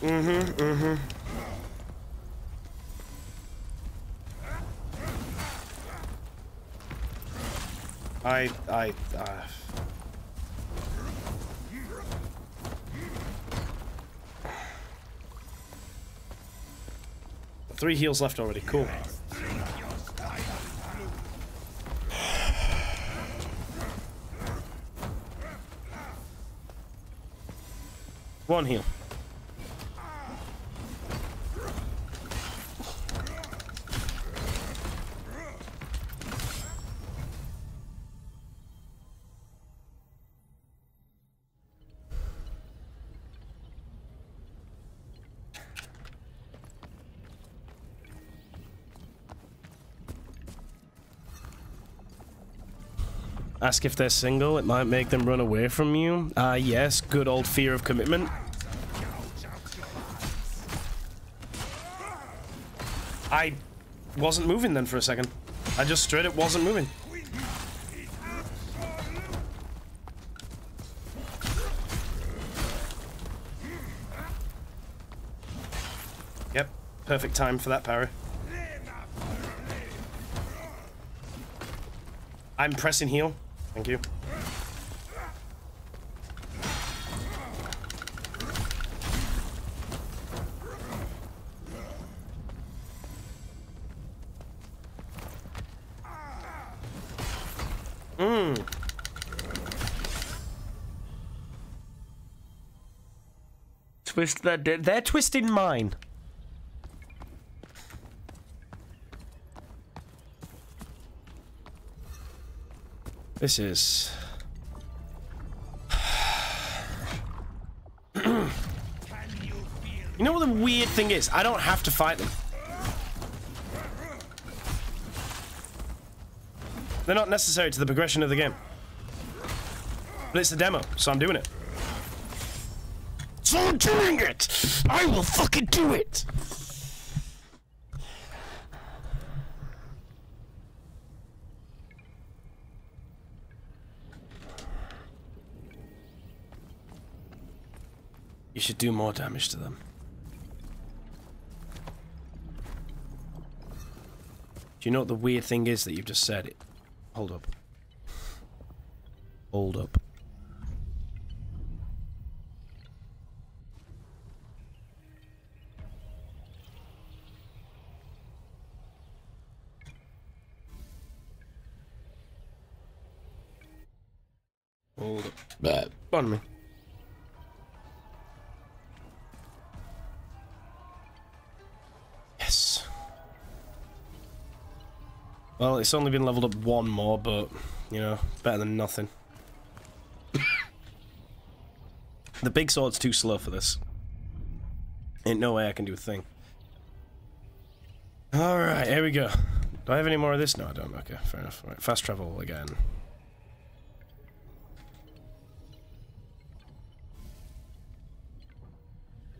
Mm-hmm, mm-hmm. I, I, uh... Three heals left already, cool. One heal. Ask if they're single, it might make them run away from you. Ah, uh, yes, good old fear of commitment. I wasn't moving then for a second. I just straight up wasn't moving. Yep, perfect time for that parry. I'm pressing heal. Thank you. Mmm. Twist that. They're twisting mine. This is... You know what the weird thing is? I don't have to fight them. They're not necessary to the progression of the game. But it's a demo, so I'm doing it. So I'm doing it! I will fucking do it! You should do more damage to them. Do you know what the weird thing is that you've just said? It. Hold up. Hold up. Hold up. But pardon me. Well, it's only been leveled up one more, but, you know, better than nothing. The big sword's too slow for this. Ain't no way I can do a thing. Alright, here we go. Do I have any more of this? No, I don't. Okay, fair enough. Right, fast travel again.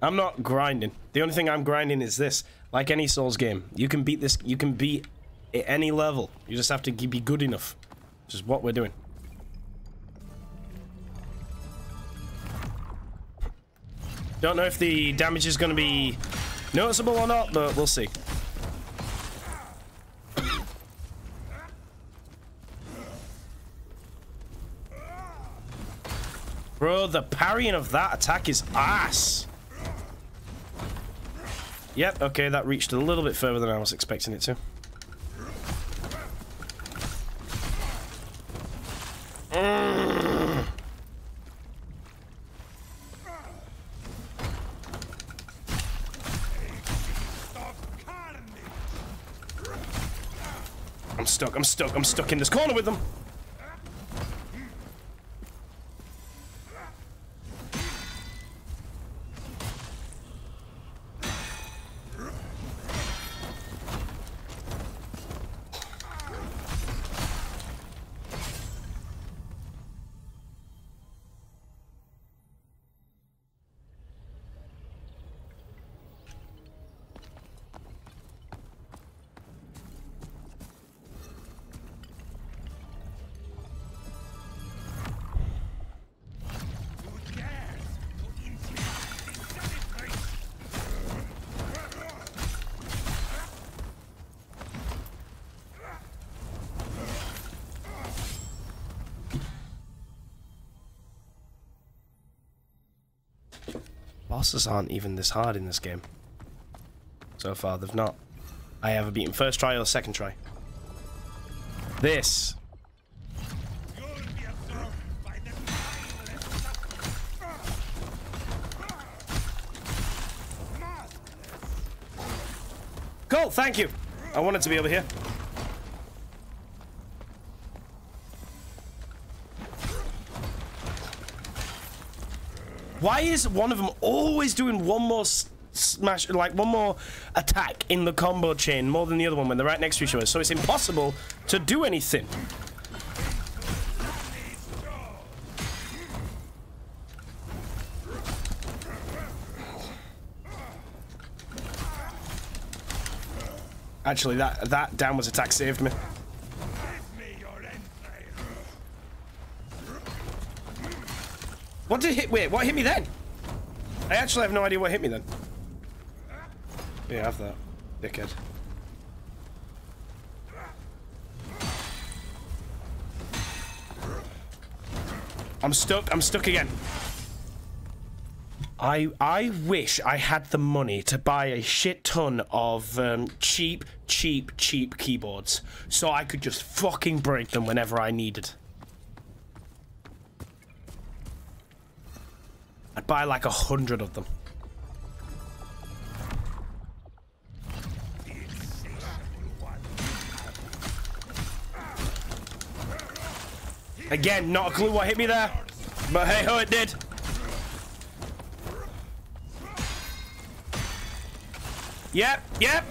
I'm not grinding. The only thing I'm grinding is this. Like any Souls game, you can beat this, you can beat... at any level, you just have to be good enough, which is what we're doing. Don't know if the damage is going to be noticeable or not, but we'll see. Bro, the parrying of that attack is ass. Yep, okay, that reached a little bit further than I was expecting it to. I'm stuck, I'm stuck, I'm stuck in this corner with them! Bosses aren't even this hard in this game. So far, they've not. I ever beaten first try or second try. This. Cool, thank you. I wanted to be over here. Why is one of them always doing one more smash, like one more attack in the combo chain more than the other one when they're right next to each other? So it's impossible to do anything. Actually, that that downwards attack saved me. What did hit? Wait, what hit me then? I actually have no idea what hit me then. Yeah, I have that, dickhead. I'm stuck. I'm stuck again. I I wish I had the money to buy a shit ton of um, cheap, cheap, cheap keyboards, so I could just fucking break them whenever I needed. I'd buy like a hundred of them. Again, not a clue what hit me there, but hey ho, it did. Yep, yep.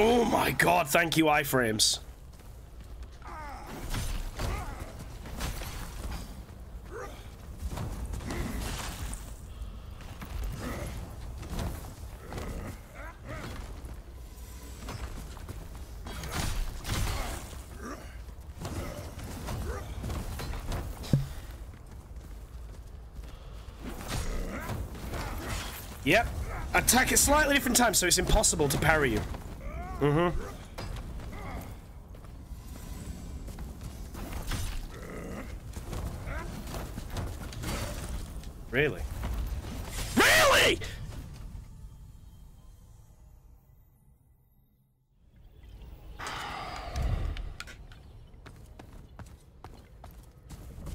Oh my god, thank you, iframes. Yep. Attack at slightly different times, so it's impossible to parry you. Mm-hmm. Really? Really?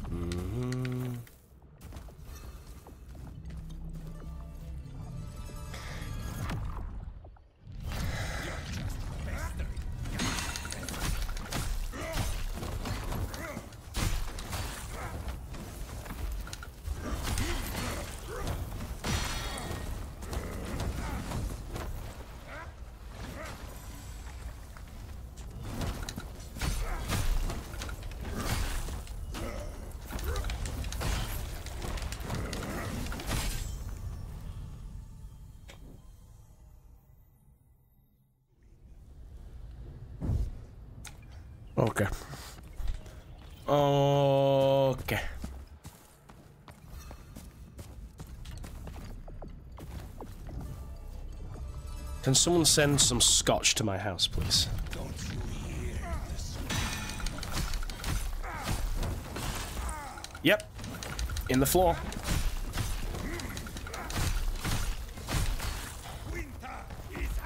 Mm-hmm. Okay. Okay. Can someone send some scotch to my house, please? Yep. In the floor. Winter is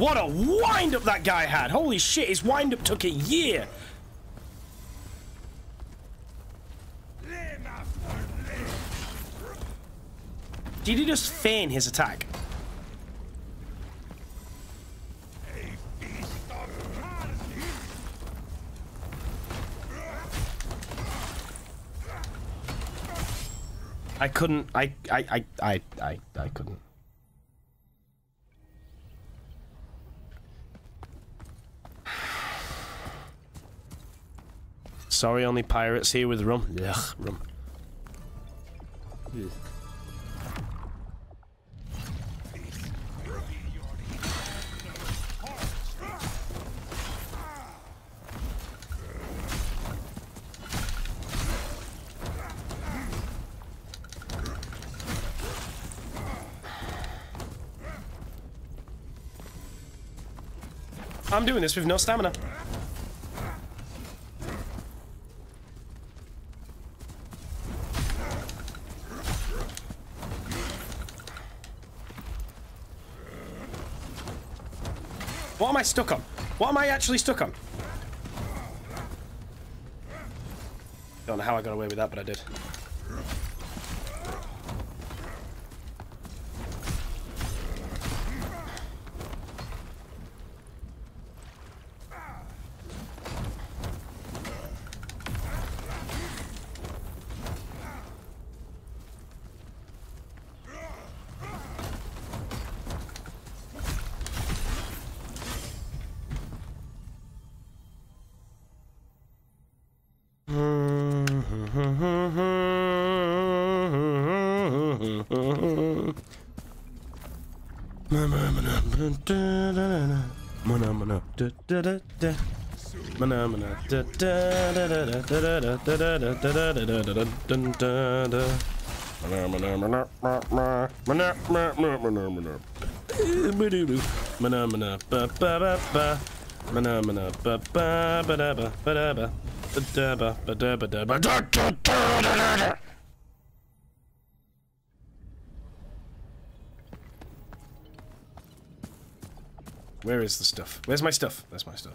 What a wind-up that guy had. Holy shit, his wind-up took a year. Did he just feign his attack? I couldn't. I. I. I. I. I couldn't. Sorry, only pirates here with rum. Ugh, rum. Ugh. I'm doing this with no stamina. What am I stuck on? What am I actually stuck on? Don't know how I got away with that, but I did. Where is the stuff? Where's my stuff? That's my stuff.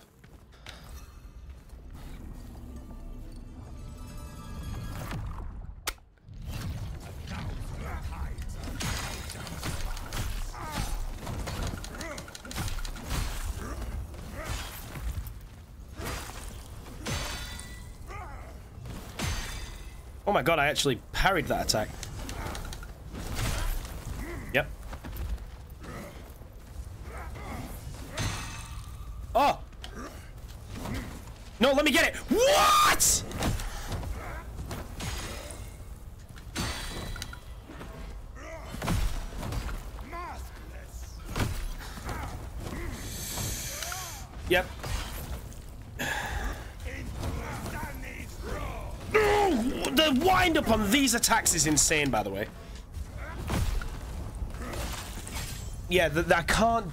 Oh my god, I actually parried that attack. Yep. Oh! No, let me get it! What?! Yep. The wind up on these attacks is insane, by the way. Yeah, that I can't,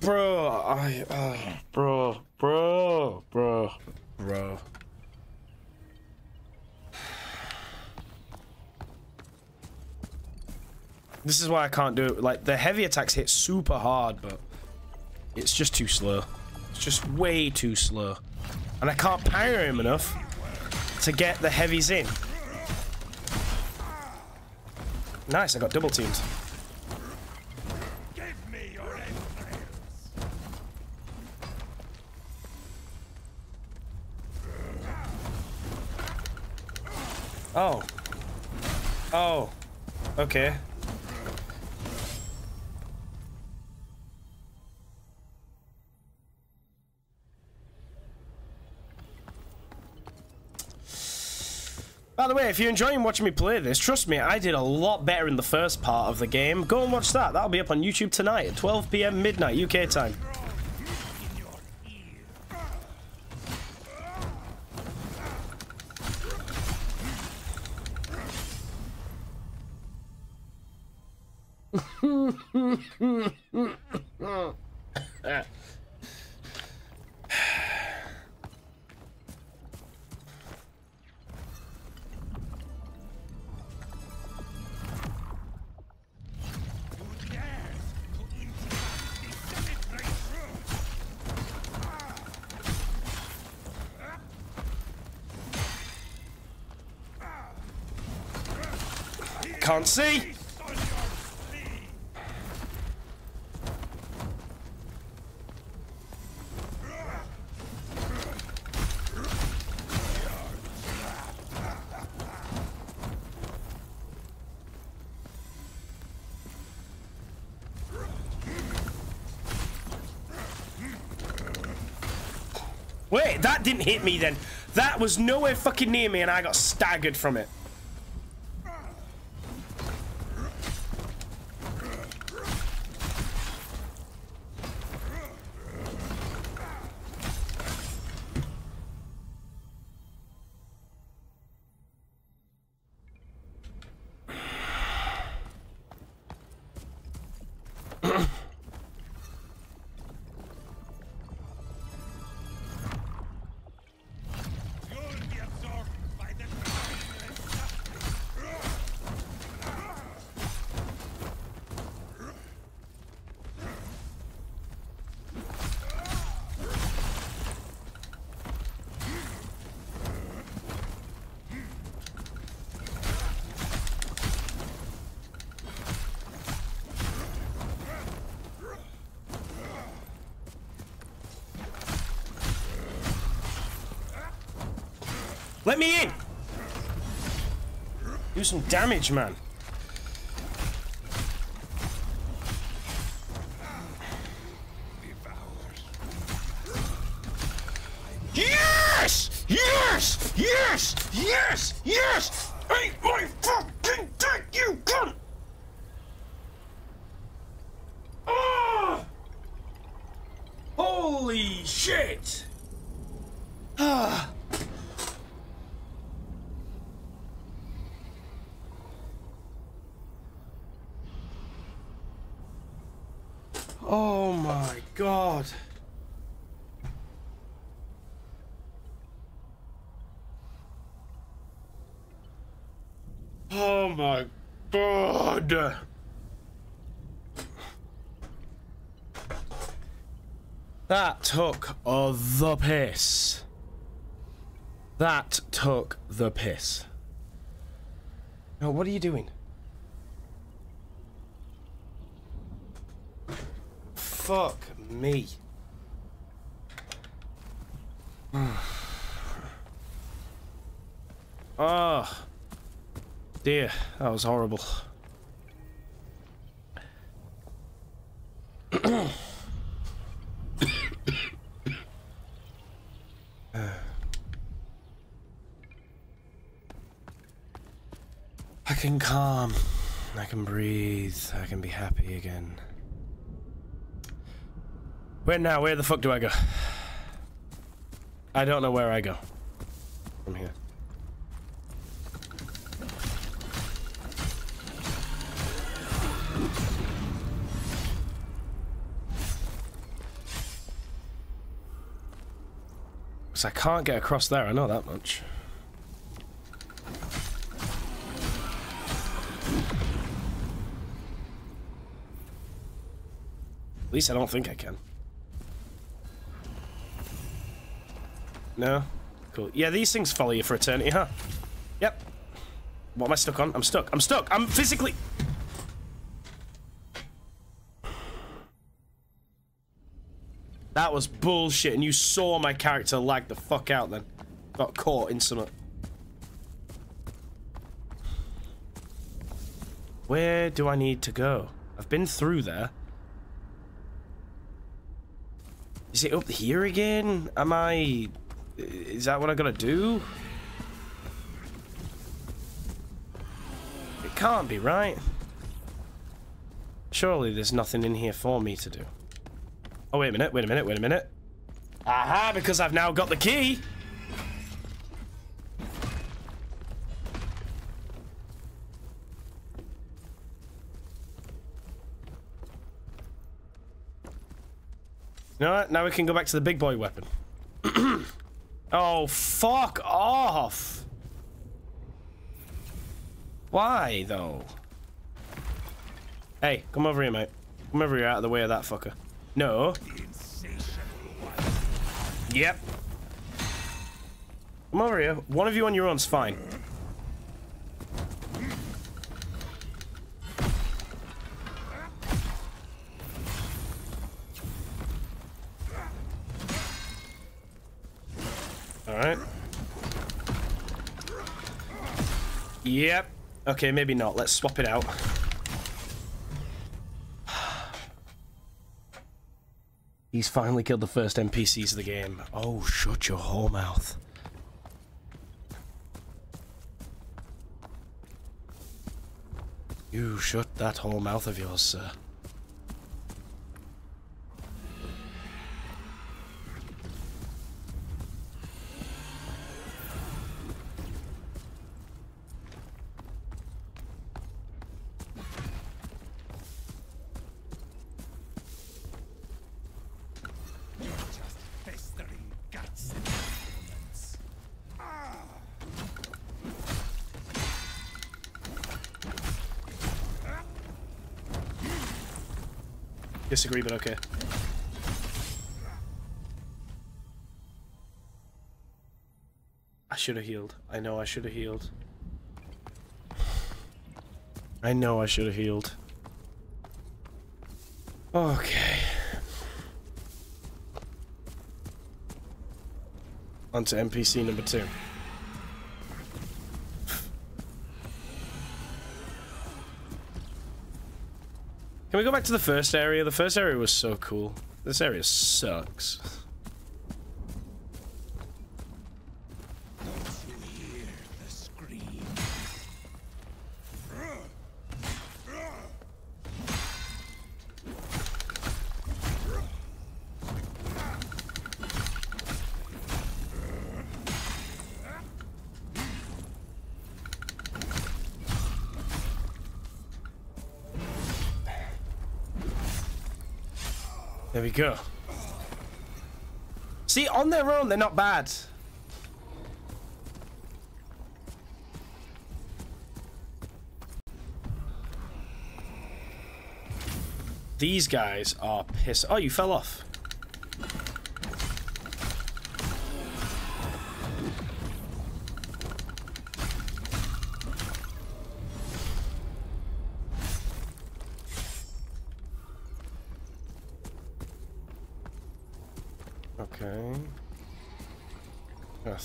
bro. I, uh, bro, bro, bro, bro. This is why I can't do it. Like the heavy attacks hit super hard, but it's just too slow. It's just way too slow, and I can't parry him enough to get the heavies in. Nice, I got double teamed. Give me your entrails. Oh. Oh. Okay. By the way, if you're enjoying watching me play this, trust me, I did a lot better in the first part of the game. Go and watch that. That'll be up on YouTube tonight at twelve p m midnight U K time. can't see. Wait, that didn't hit me then. That was nowhere fucking near me and I got staggered from it. Let me in! Do some damage, man. Yes! Yes! Yes! Yes! Yes! Eat my fucking dick, you cunt! Oh! Holy shit! Ah! Oh my God. Oh my God. That took uh, the piss. That took the piss. Now, what are you doing? Fuck me. Oh dear, that was horrible. I can calm, I can breathe, I can be happy again. Where now? Where the fuck do I go? I don't know where I go from here. Because I can't get across there, I know that much. At least I don't think I can. No? Cool. Yeah, these things follow you for eternity, huh? Yep. What am I stuck on? I'm stuck. I'm stuck. I'm physically... That was bullshit, and you saw my character lag the fuck out then. Got caught in some... Where do I need to go? I've been through there. Is it up here again? Am I... Is that what I gotta do? It can't be, right? Surely there's nothing in here for me to do. Oh, wait a minute, wait a minute, wait a minute. Aha, because I've now got the key! You know what? Now we can go back to the big boy weapon. Oh, fuck off! Why, though? Hey, come over here, mate. Come over here, out of the way of that fucker. No. Yep. Come over here. One of you on your own's fine. right. Yep. Okay, maybe not. Let's swap it out. He's finally killed the first N P Cs of the game. Oh, shut your whore mouth. You shut that whole mouth of yours, sir. Disagree, but okay. I should have healed. I know I should have healed. I know I should have healed. Okay. On to N P C number two. Can we go back to the first area? The first area was so cool. This area sucks. Don't you hear the scream? There we go. See, on their own, they're not bad. These guys are pissed. Oh, you fell off.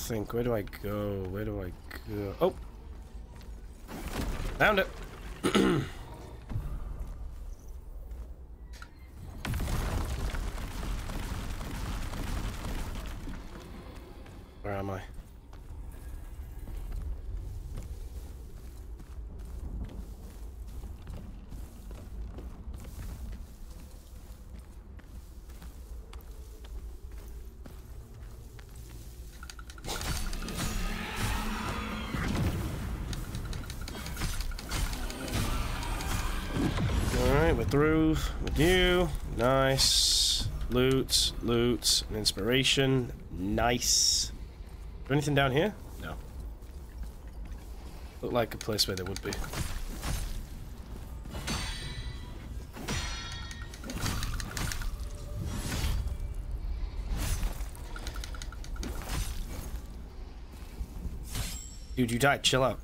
Think, where do I go? Where do I go? Oh! Found it! Where am I? Through with you. Nice. Loot, loot, and inspiration. Nice. Is there anything down here? No. Looked like a place where there would be. Dude, you died. Chill out.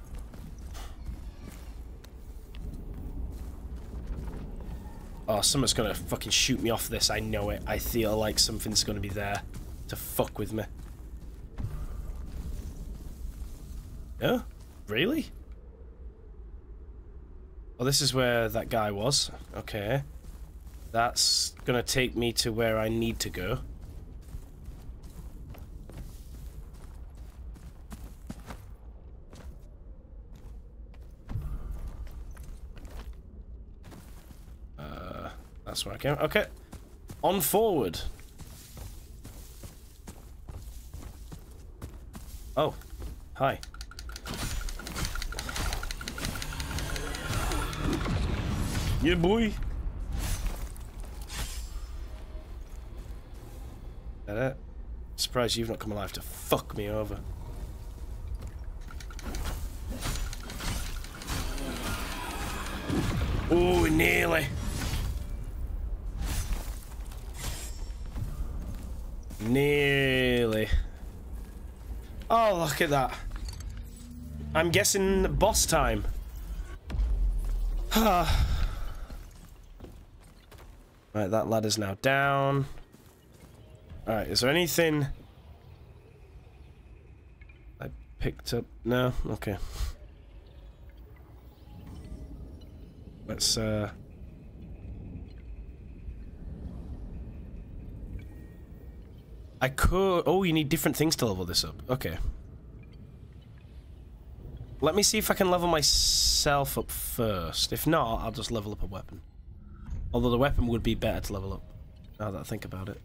Oh, someone's gonna fucking shoot me off this. I know it. I feel like something's gonna be there to fuck with me. No? Really? Oh, this is where that guy was. Okay. That's gonna take me to where I need to go. That's where I came. Okay. On forward. Oh. Hi. Yeah, boy. That it? Surprised you've not come alive to fuck me over. Oh, nearly. Nearly. Oh, look at that. I'm guessing boss time. Right, that ladder's now down. Alright, is there anything picked up? No? Okay. Let's, uh... I could... Oh, you need different things to level this up. Okay. Let me see if I can level myself up first. If not, I'll just level up a weapon. Although the weapon would be better to level up, now that I think about it.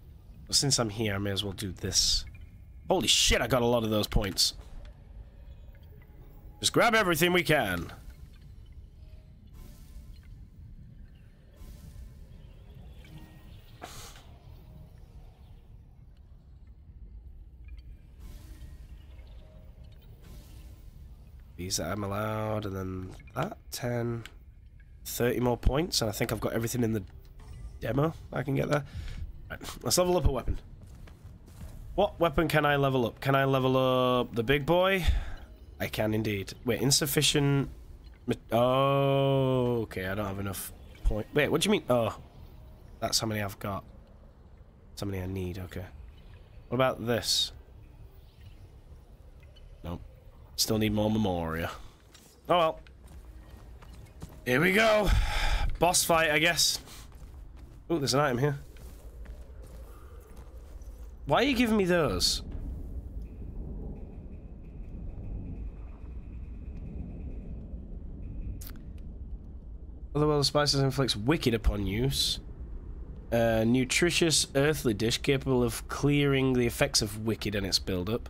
But since I'm here, I may as well do this. Holy shit, I got a lot of those points. Just grab everything we can. These that I'm allowed, and then that, ten, thirty more points, and I think I've got everything in the demo I can get there. Right, let's level up a weapon. What weapon can I level up? Can I level up the big boy? I can indeed. Wait, insufficient... Oh, okay, I don't have enough point. Wait, what do you mean? Oh, that's how many I've got. That's how many I need, okay. What about this? Nope. Still need more memoria. Oh well. Here we go. Boss fight, I guess. Oh, there's an item here. Why are you giving me those? Otherworldly spices inflicts wicked upon use. A nutritious earthly dish capable of clearing the effects of wicked and its build-up.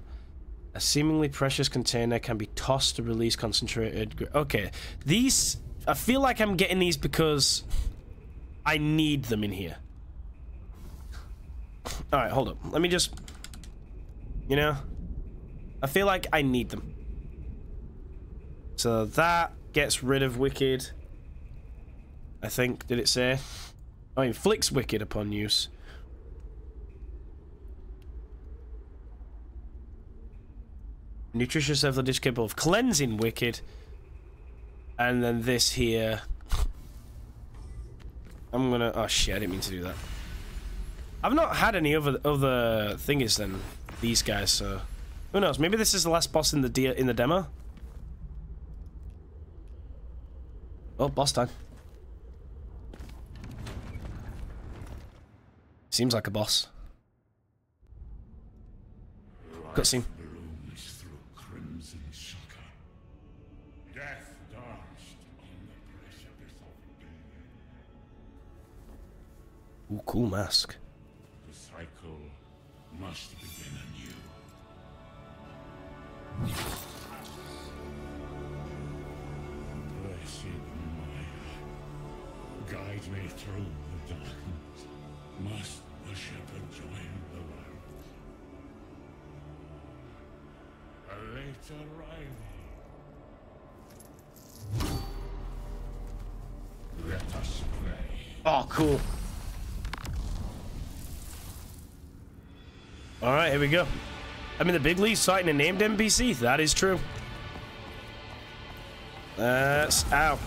A seemingly precious container can be tossed to release concentrated... Okay, these... I feel like I'm getting these because I need them in here. Alright, hold up. Let me just... You know? I feel like I need them. So that gets rid of wicked. I think, did it say? Oh, inflicts wicked upon use. Nutritious earthly dish capable of cleansing wicked, and then this here. I'm gonna. Oh shit! I didn't mean to do that. I've not had any other other thingies than these guys, so who knows? Maybe this is the last boss in the de in the demo. Oh, boss time! Seems like a boss. Cutscene. Ooh, cool mask. The cycle must begin anew. Blessed Maya, guide me through the darkness. Must the shepherd join the land? A late arrival. Let us pray. Oh, cool. Alright, here we go. I'm in the big leagues fighting a named N P C. That is true. That's... Ow.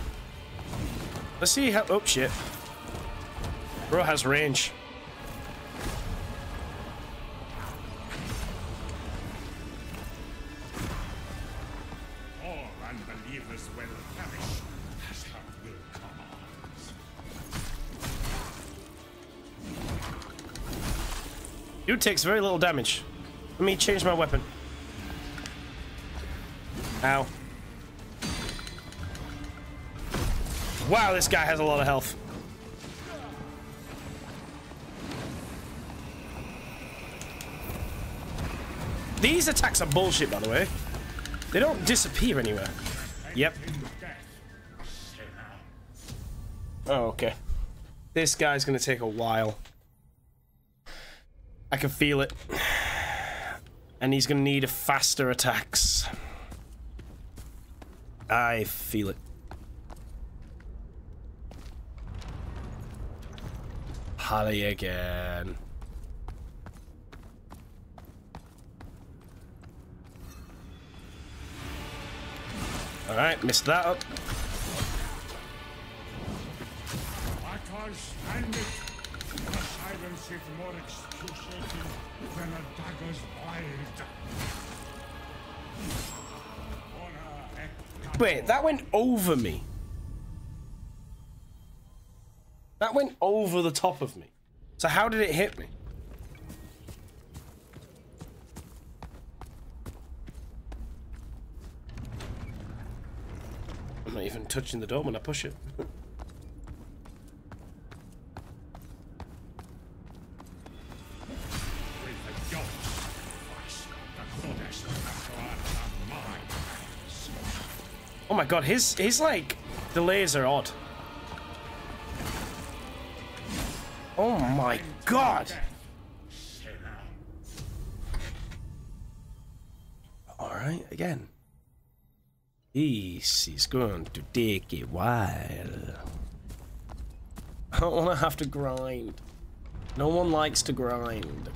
Let's see how... Oh, shit. Bro has range. All unbelievers will perish as help will come on. Dude takes very little damage. Let me change my weapon. Ow. Wow, this guy has a lot of health. These attacks are bullshit, by the way. They don't disappear anywhere. Yep. Oh, okay. This guy's gonna take a while. I can feel it. And he's gonna need a faster attacks. I feel it. Party again. Alright, missed that up. I can't stand it. The silence is more excruciating than a dagger's wild. Wait, that went over me. That went over the top of me. So how did it hit me? I'm not even touching the dome when I push it. Oh my god, his, his like, delays are odd. Oh my god! Alright, again. This is going to take a while. I don't want to have to grind. No one likes to grind.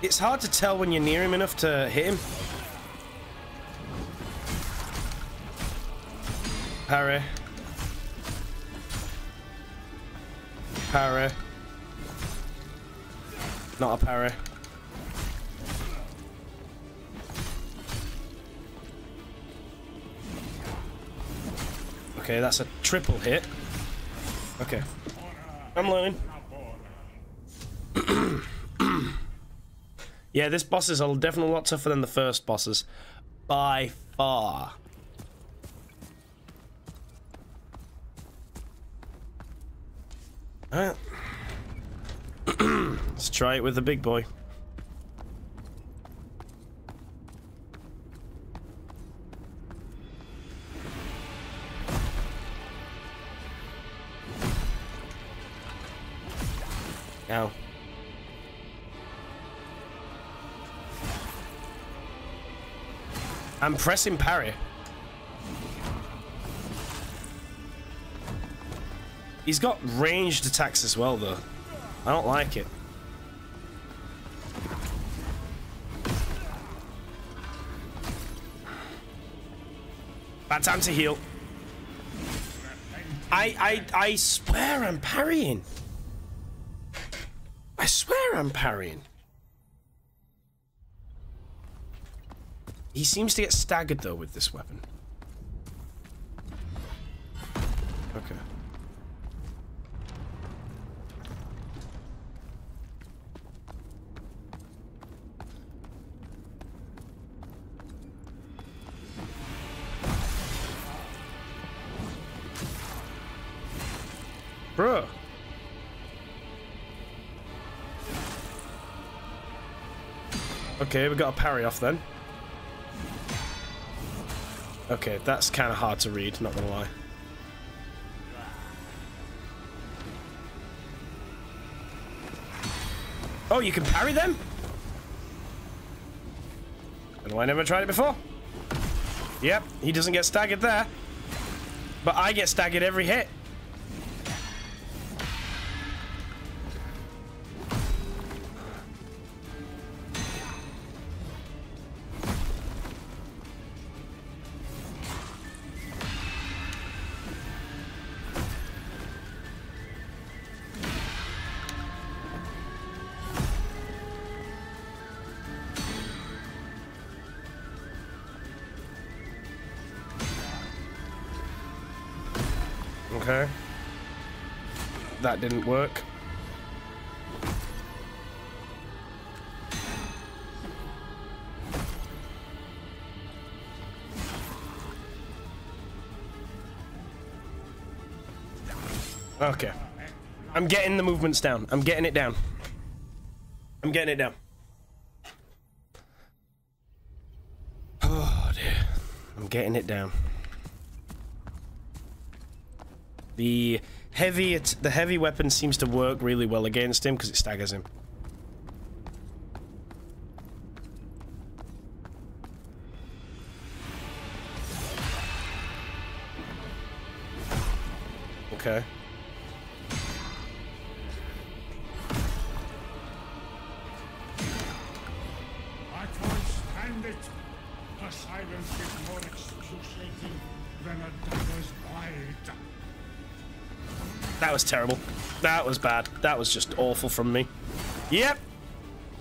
It's hard to tell when you're near him enough to hit him. Parry. Parry. Not a parry. Okay, that's a triple hit. Okay. I'm learning. Yeah, this boss is definitely a lot tougher than the first bosses. By far. Alright. Let's try it with the big boy. Now. I'm pressing parry. He's got ranged attacks as well, though. I don't like it. Bad time to heal. I, I, I swear I'm parrying. I swear I'm parrying. He seems to get staggered, though, with this weapon. Okay. Bruh. Okay, we got a parry off, then. Okay, that's kind of hard to read, not gonna lie. Oh, you can parry them? And I never tried it before. Yep, he doesn't get staggered there. But I get staggered every hit. Okay. That didn't work. Okay. I'm getting the movements down. I'm getting it down. I'm getting it down. Oh dear. I'm getting it down. The heavy, the heavy weapon seems to work really well against him because it staggers him. Okay. I can't stand it. The silence is more extreme. That was terrible. That was bad. That was just awful from me. Yep.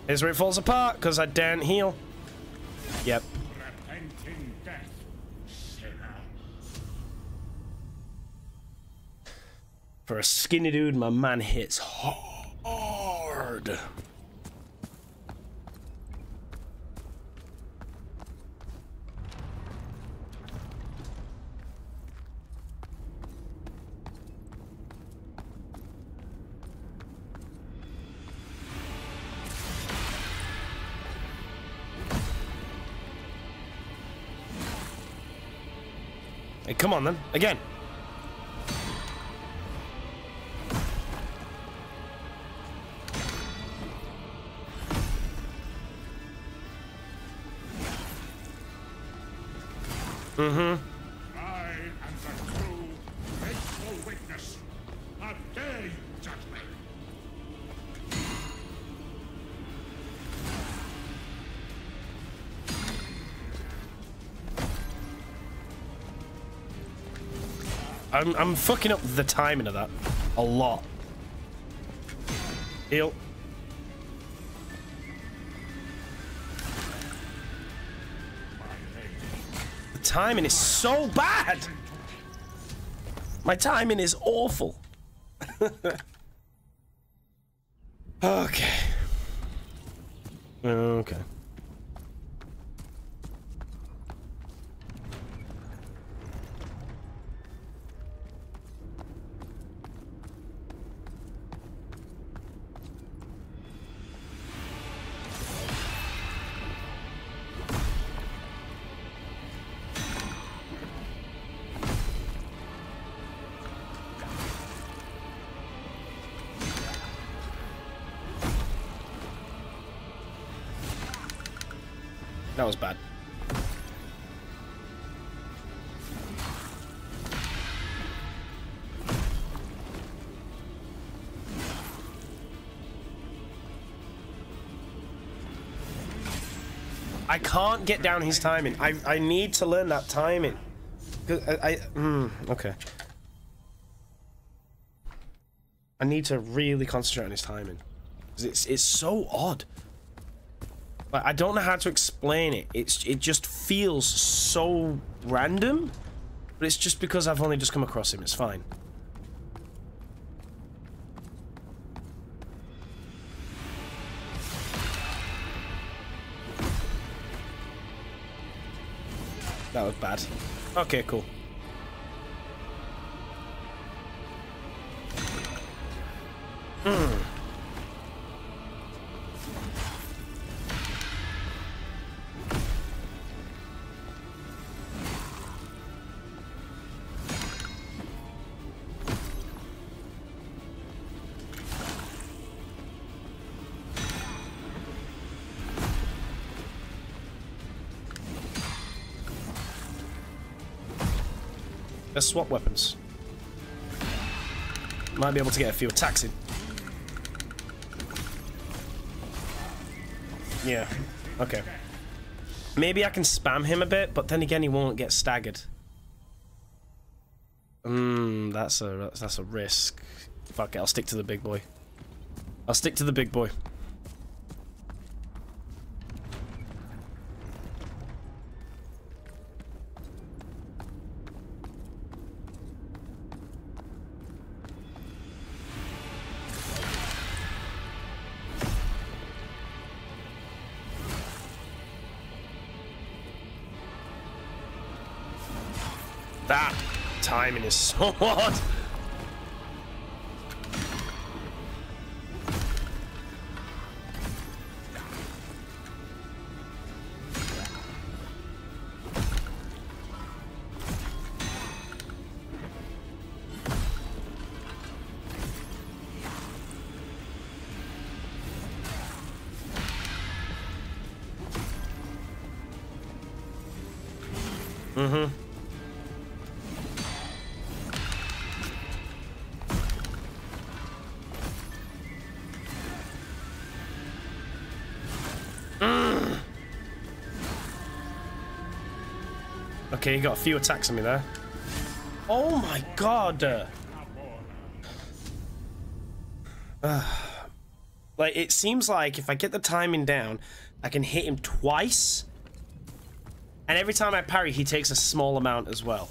Here's where it falls apart, because I daren't heal. Yep. For a skinny dude, my man hits hard. Hey, come on then, again. Mm-hmm. I am the true, faithful witness. How dare you judge me? I'm I'm fucking up the timing of that a lot. Heal. Timing is so bad. My timing is awful. Okay. Okay. That was bad. I can't get down his timing. I, I need to learn that timing. I, I, mm, okay. I need to really concentrate on his timing. It's, it's so odd. Like, I don't know how to explain it. It's it just feels so random, but it's just because I've only just come across him. It's fine. That was bad. Okay, cool. Mm. Let's swap weapons. Might be able to get a few attacks in. Yeah. Okay. Maybe I can spam him a bit, but then again, he won't get staggered. Mmm, that's a that's a risk. Fuck it, I'll stick to the big boy. I'll stick to the big boy. That timing is so odd. Mm-hmm. Okay, you got a few attacks on me there. Oh my god! Uh, like, it seems like if I get the timing down, I can hit him twice. And every time I parry, he takes a small amount as well.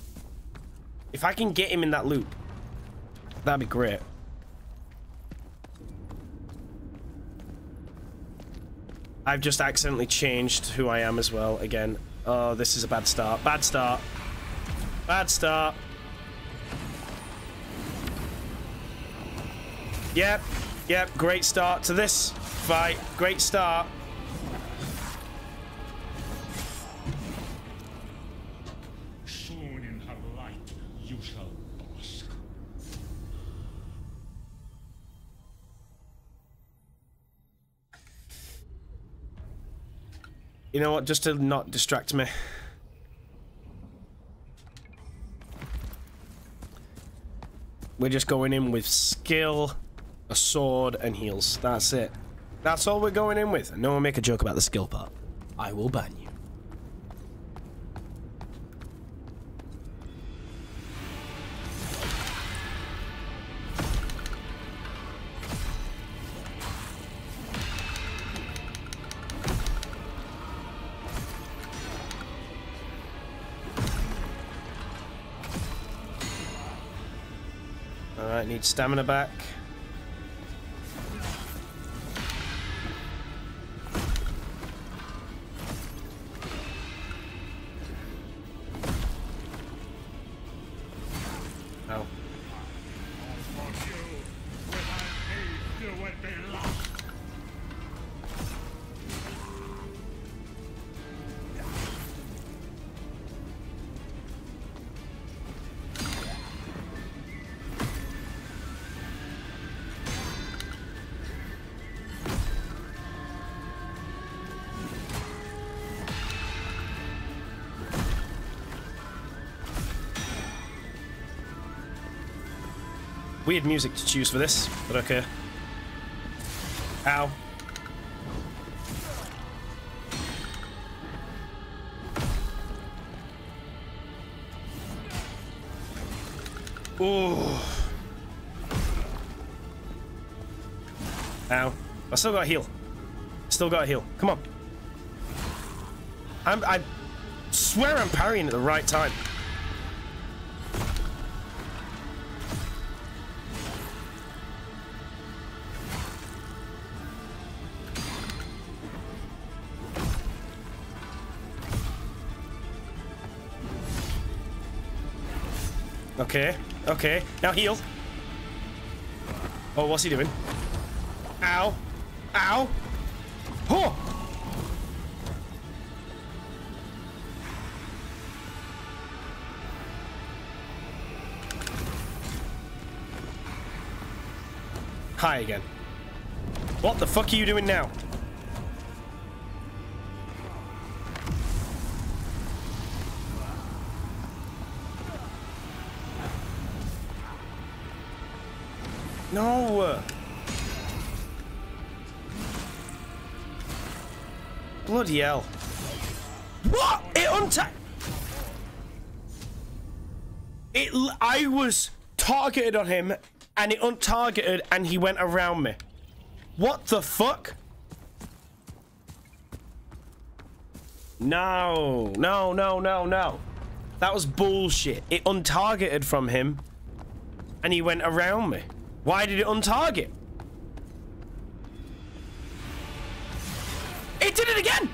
If I can get him in that loop, that'd be great. I've just accidentally changed who I am as well again. Oh, this is a bad start. Bad start. Bad start. Yep. Yep. Great start to this fight. Great start. Soon in her light you shall bask. You know what? Just to not distract me. We're just going in with skill, a sword, and heals. That's it. That's all we're going in with. No one make a joke about the skill part. I will ban you. Alright, need stamina back. Oh. Weird music to choose for this, but okay. Ow. Ooh. Ow. I still got a heal. Still got a heal. Come on. I'm, I swear I'm parrying at the right time. Okay, okay. Now heal. Oh, what's he doing? Ow. Ow. Oh! Hi again. What the fuck are you doing now? No! Bloody hell. What? It unta- It- I was targeted on him, and it untargeted, and he went around me. What the fuck? No. No, no, no, no. That was bullshit. It untargeted from him, and he went around me. Why did it untarget? It did it again!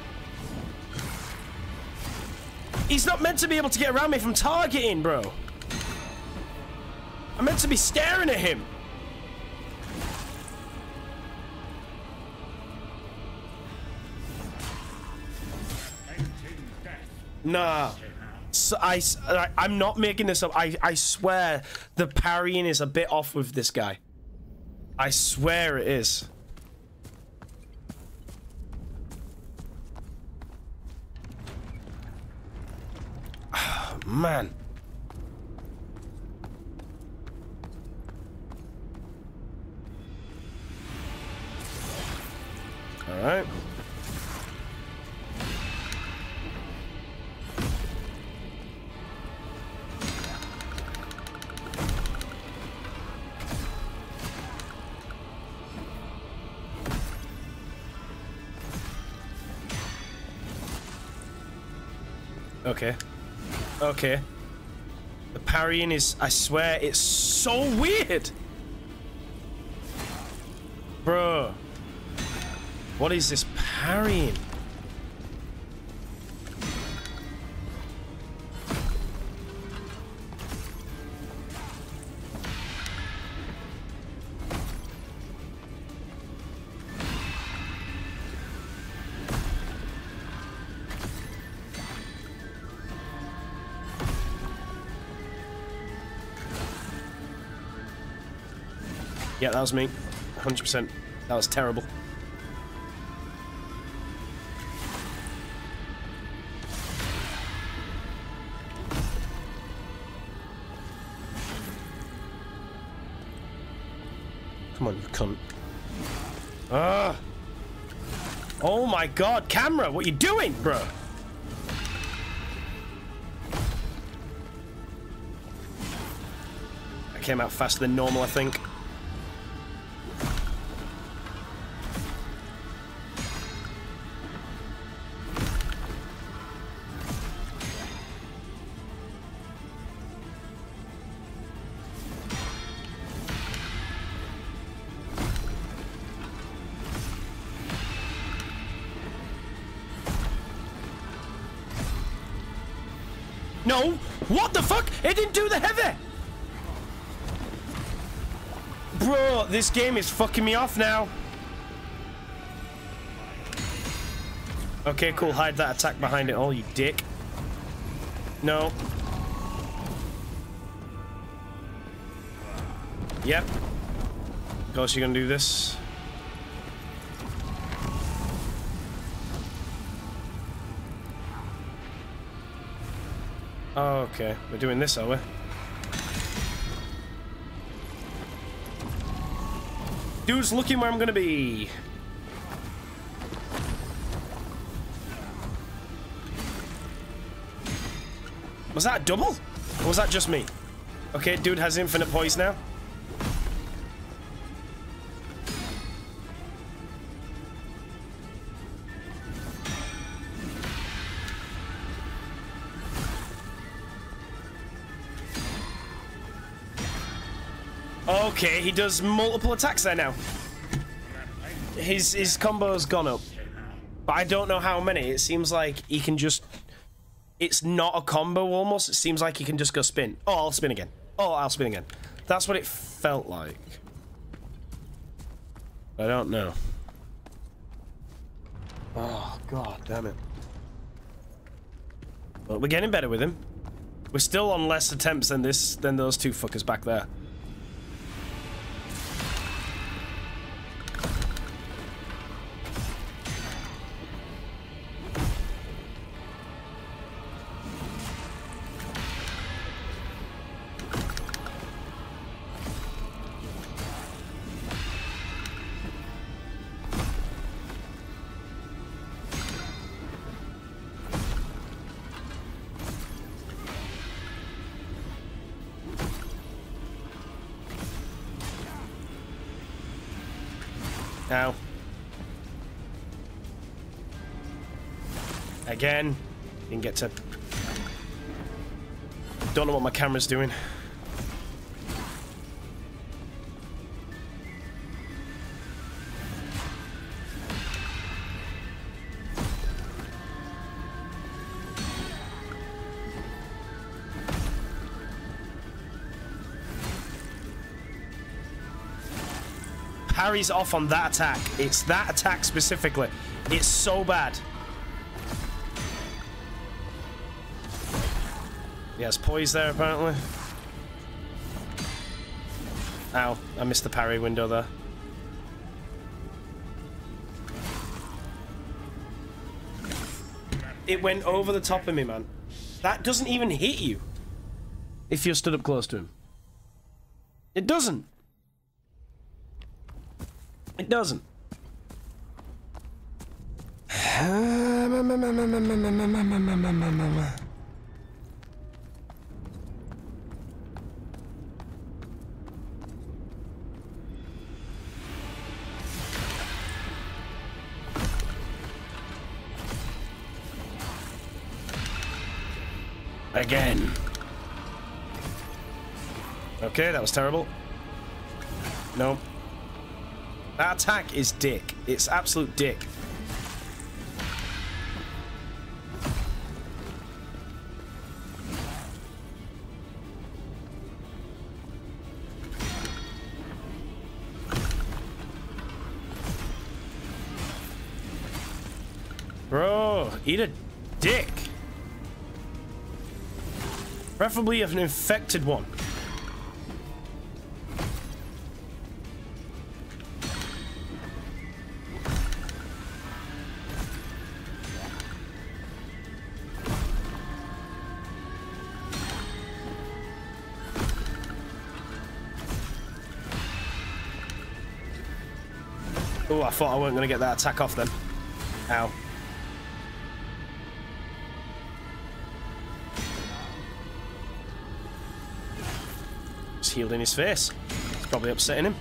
He's not meant to be able to get around me from targeting, bro. I'm meant to be staring at him. Nah. So I, I, I'm not making this up. I, I swear the parrying is a bit off with this guy. I swear it is. Oh, man. All right. Okay. Okay. The parrying is, I swear, it's so weird. Bro. What is this parrying? Yeah, that was me. one hundred percent. That was terrible. Come on, you cunt. Ah! Oh my god, camera! What are you doing, bro? I came out faster than normal, I think. No! What the fuck? It didn't do the heavy! Bro, this game is fucking me off now. Okay, cool. Hide that attack behind it all, you dick. No. Yep. Of course you're gonna do this. Oh, okay. We're doing this, are we? Dude's looking where I'm gonna be. Was that a double? Or was that just me? Okay, dude has infinite poise now. Okay, he does multiple attacks there now. His his combo's gone up. But I don't know how many. It seems like he can just... It's not a combo almost. It seems like he can just go spin. Oh, I'll spin again. Oh, I'll spin again. That's what it felt like. I don't know. Oh, god damn it. But we're getting better with him. We're still on less attempts than this than those two fuckers back there. Now. Again. Didn't get to... Don't know what my camera's doing. Parry's off on that attack. It's that attack specifically. It's so bad. He has poise there, apparently. Ow, I missed the parry window there. It went over the top of me, man. That doesn't even hit you. If you're stood up close to him. It doesn't. It doesn't. again. Okay, that was terrible. No. That attack is dick. It's absolute dick. Bro, eat a dick. Preferably an infected one. Oh, I thought I weren't going to get that attack off then. Ow. Healed in his face. It's probably upsetting him.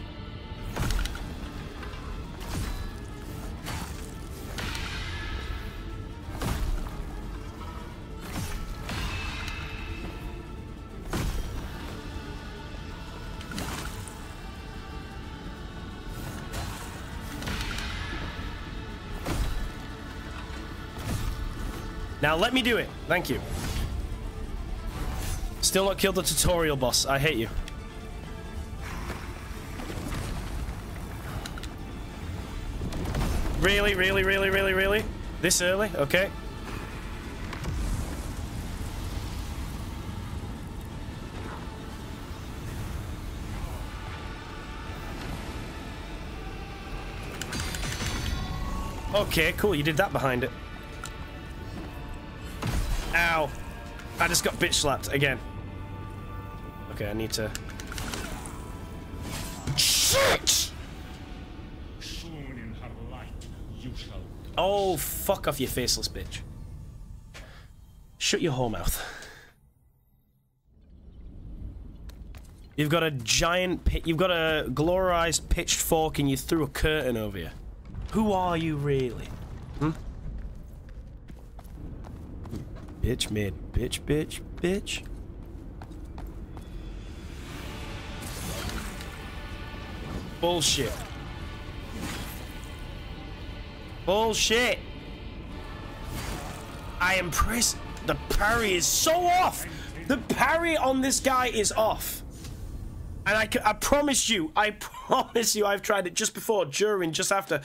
Now let me do it. Thank you. Still not killed the tutorial boss. I hate you. Really, really, really, really, really? This early? Okay. Okay, cool. You did that behind it. Ow. I just got bitch slapped again. Okay, I need to... Shit! Oh, fuck off, you faceless bitch. Shut your whole mouth. You've got a giant pit. You've got a glorified pitchfork and you threw a curtain over you. Who are you, really? Hmm? Bitch made. Bitch, bitch, bitch. Bullshit. Bullshit! I am pressed. The parry is so off! The parry on this guy is off. And I, I promise you, I promise you I've tried it just before, during, just after.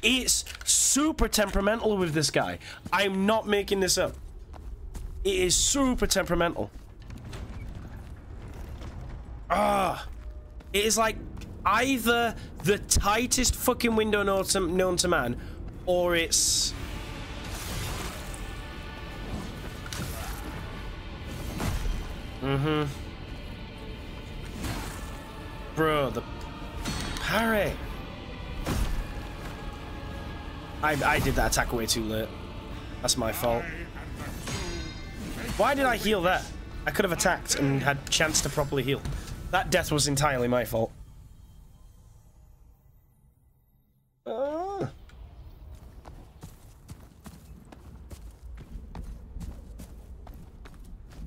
It's super temperamental with this guy. I'm not making this up. It is super temperamental. Ah! It is like either the tightest fucking window known to, known to man, or it's... Mm-hmm. Bro, the parry. I, I did that attack way too late. That's my fault. Why did I heal that? I could have attacked and had a chance to properly heal. That death was entirely my fault.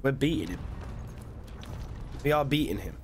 We're beating him. We are beating him.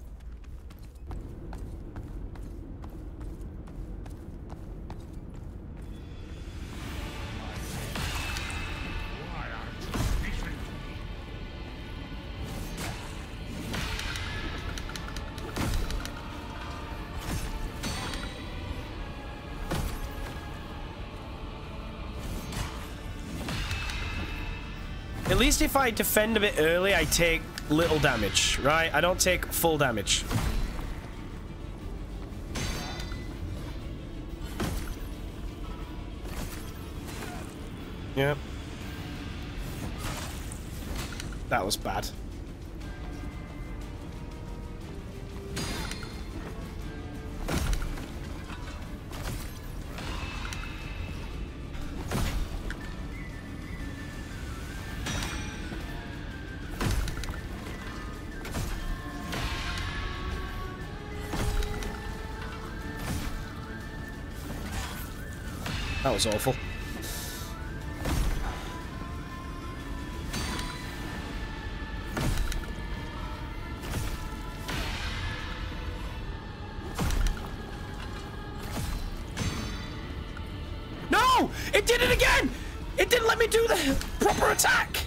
At least if I defend a bit early, I take little damage, right? I don't take full damage. Yeah. That was bad. That was awful. No! It did it again! It didn't let me do the proper attack!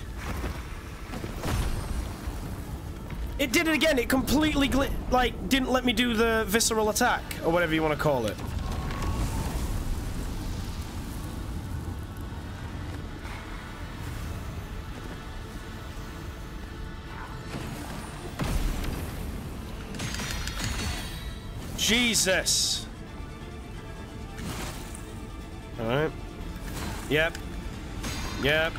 It did it again. It completely, gl like, didn't let me do the visceral attack, or whatever you want to call it. Jesus. All right. Yep. Yep.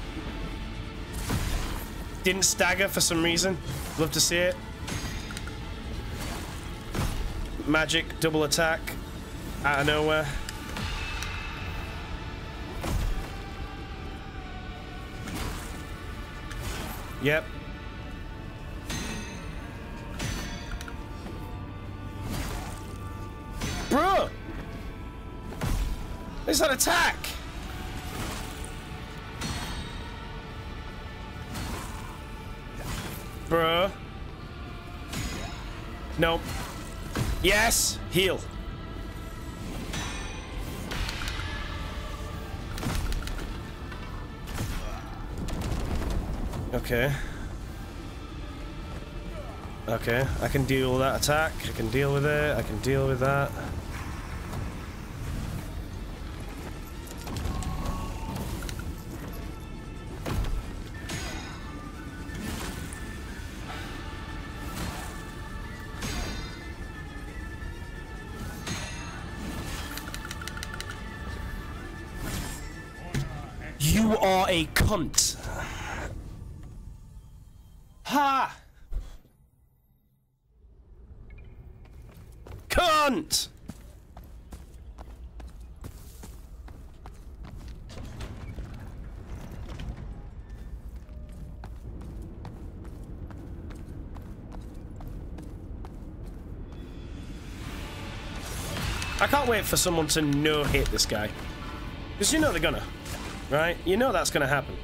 Didn't stagger for some reason. Love to see it. Magic double attack out of nowhere. Yep. Bro! It's an attack! Bro. Nope. Yes! Heal. Okay. Okay, I can deal with that attack. I can deal with it. I can deal with that. You are a cunt. Ha! Cunt! I can't wait for someone to no-hit this guy. Because you know they're gonna, right? You know that's gonna happen.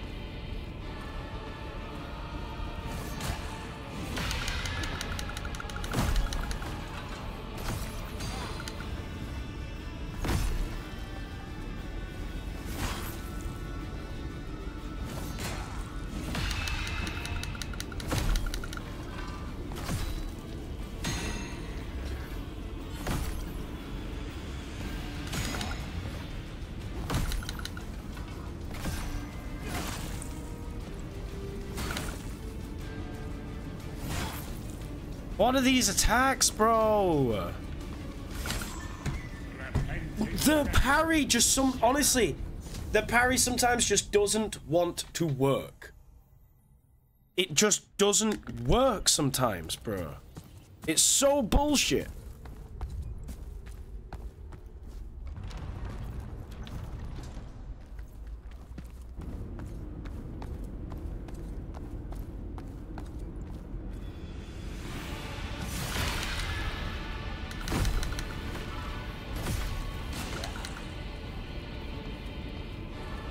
What are these attacks, bro? The parry just some... Honestly, the parry sometimes just doesn't want to work. It just doesn't work sometimes, bro. It's so bullshit.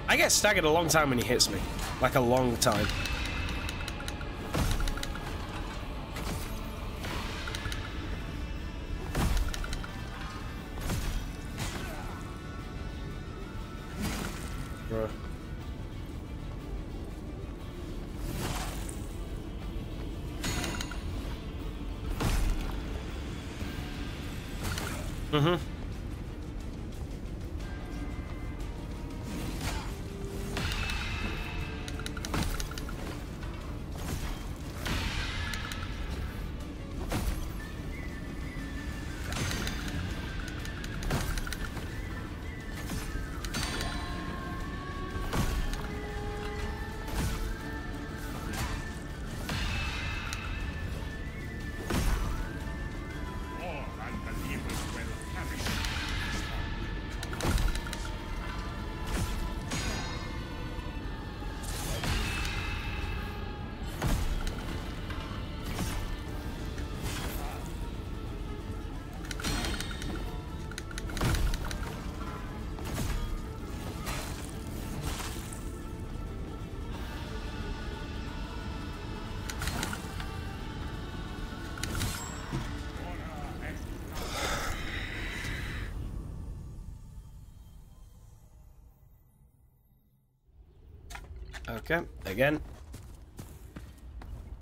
I get staggered a long time when he hits me. Like a long time. Bruh. Mm-hmm. Okay, again.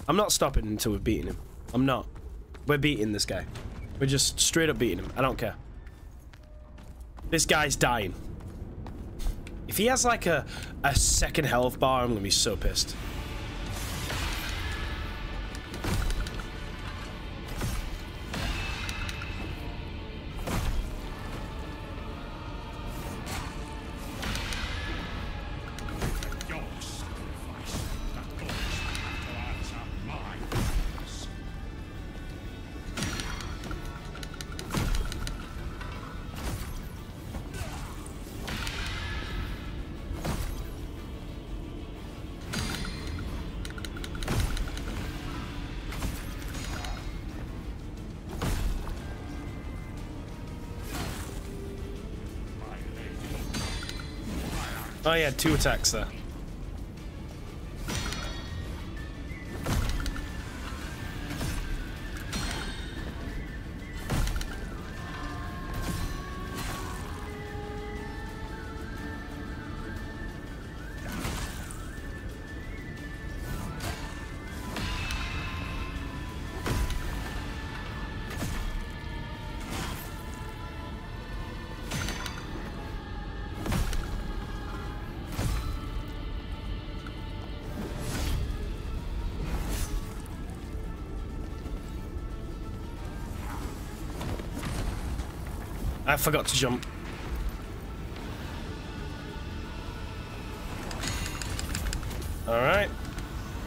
I'm not stopping until we've beaten him. I'm not. We're beating this guy. We're just straight up beating him. I don't care. This guy's dying. If he has like a, a second health bar, I'm going to be so pissed. Oh yeah, two attacks there. I forgot to jump. Alright.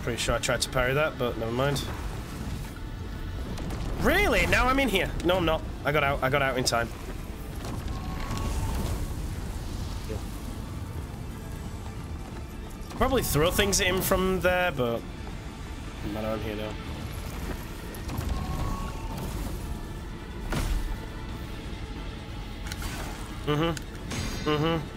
Pretty sure I tried to parry that, but never mind. Really? Now I'm in here. No, I'm not. I got out. I got out in time. Yeah. Probably throw things at him from there, but doesn't matter, I'm here now. Mm-hmm. Mm-hmm.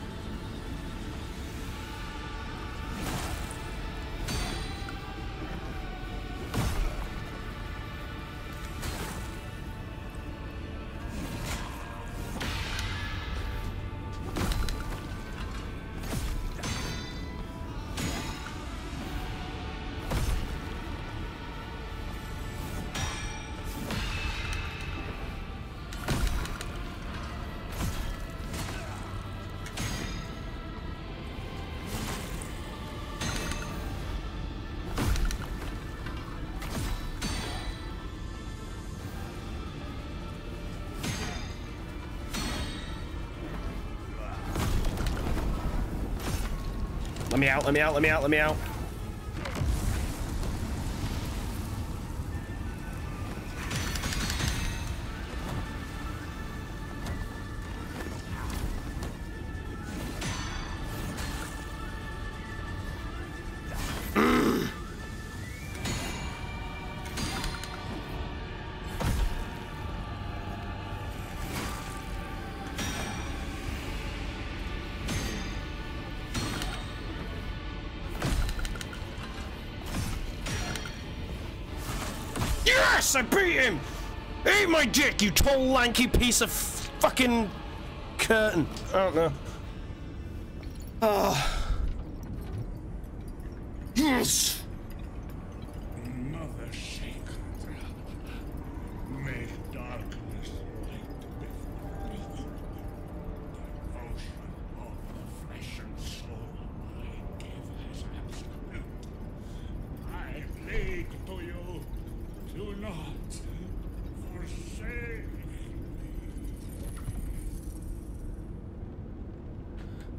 Let me out, let me out, let me out, let me out. I beat him! Eat my dick, you tall, lanky piece of fucking curtain. I don't know. Oh. Yes! Mother shaken. May darkness light before me. Devotion of the flesh and soul I give as absolute. I plead to you. Do not forsake me.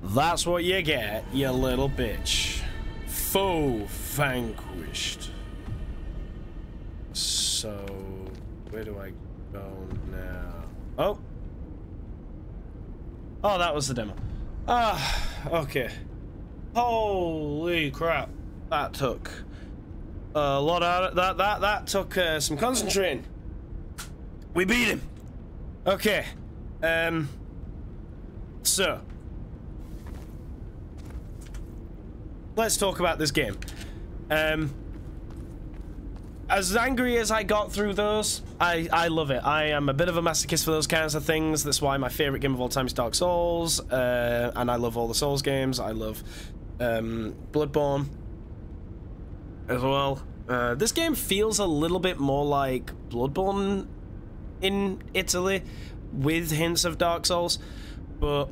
That's what you get, you little bitch. Foe vanquished. So, where do I go now? Oh. Oh, that was the demo. Ah, okay. Holy crap. That took... a lot out of that that that took uh, some concentrating. We beat him. Okay. Um. So let's talk about this game. Um. As angry as I got through those, I I love it. I am a bit of a masochist for those kinds of things. That's why my favorite game of all time is Dark Souls, uh, and I love all the Souls games. I love um, Bloodborne as well. Uh, this game feels a little bit more like Bloodborne in Italy, with hints of Dark Souls, but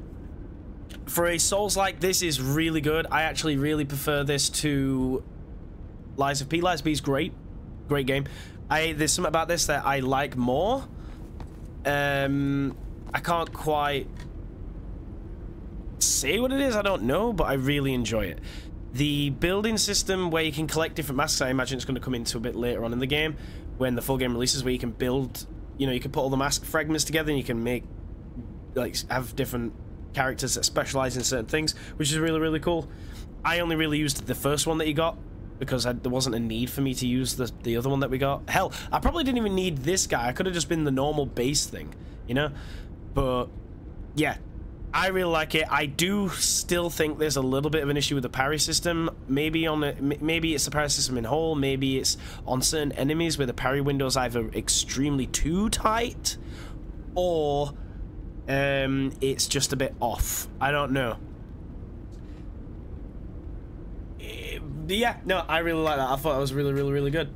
for a Souls like this is really good. I actually really prefer this to Lies of P. Lies of P is great, great game. I there's something about this that I like more. Um, I can't quite say what it is. I don't know, but I really enjoy it. The building system where you can collect different masks, I imagine it's going to come into a bit later on in the game when the full game releases, where you can build, you know, you can put all the mask fragments together and you can make, like, have different characters that specialize in certain things, which is really, really cool. I only really used the first one that you got because I, there wasn't a need for me to use the, the other one that we got. Hell, I probably didn't even need this guy. I could have just been the normal base thing, you know? But, yeah, I really like it. I do still think there's a little bit of an issue with the parry system. Maybe on a, maybe it's the parry system in whole. Maybe it's on certain enemies where the parry window is either extremely too tight or um, it's just a bit off. I don't know. Yeah, no, I really like that. I thought it was really, really, really good.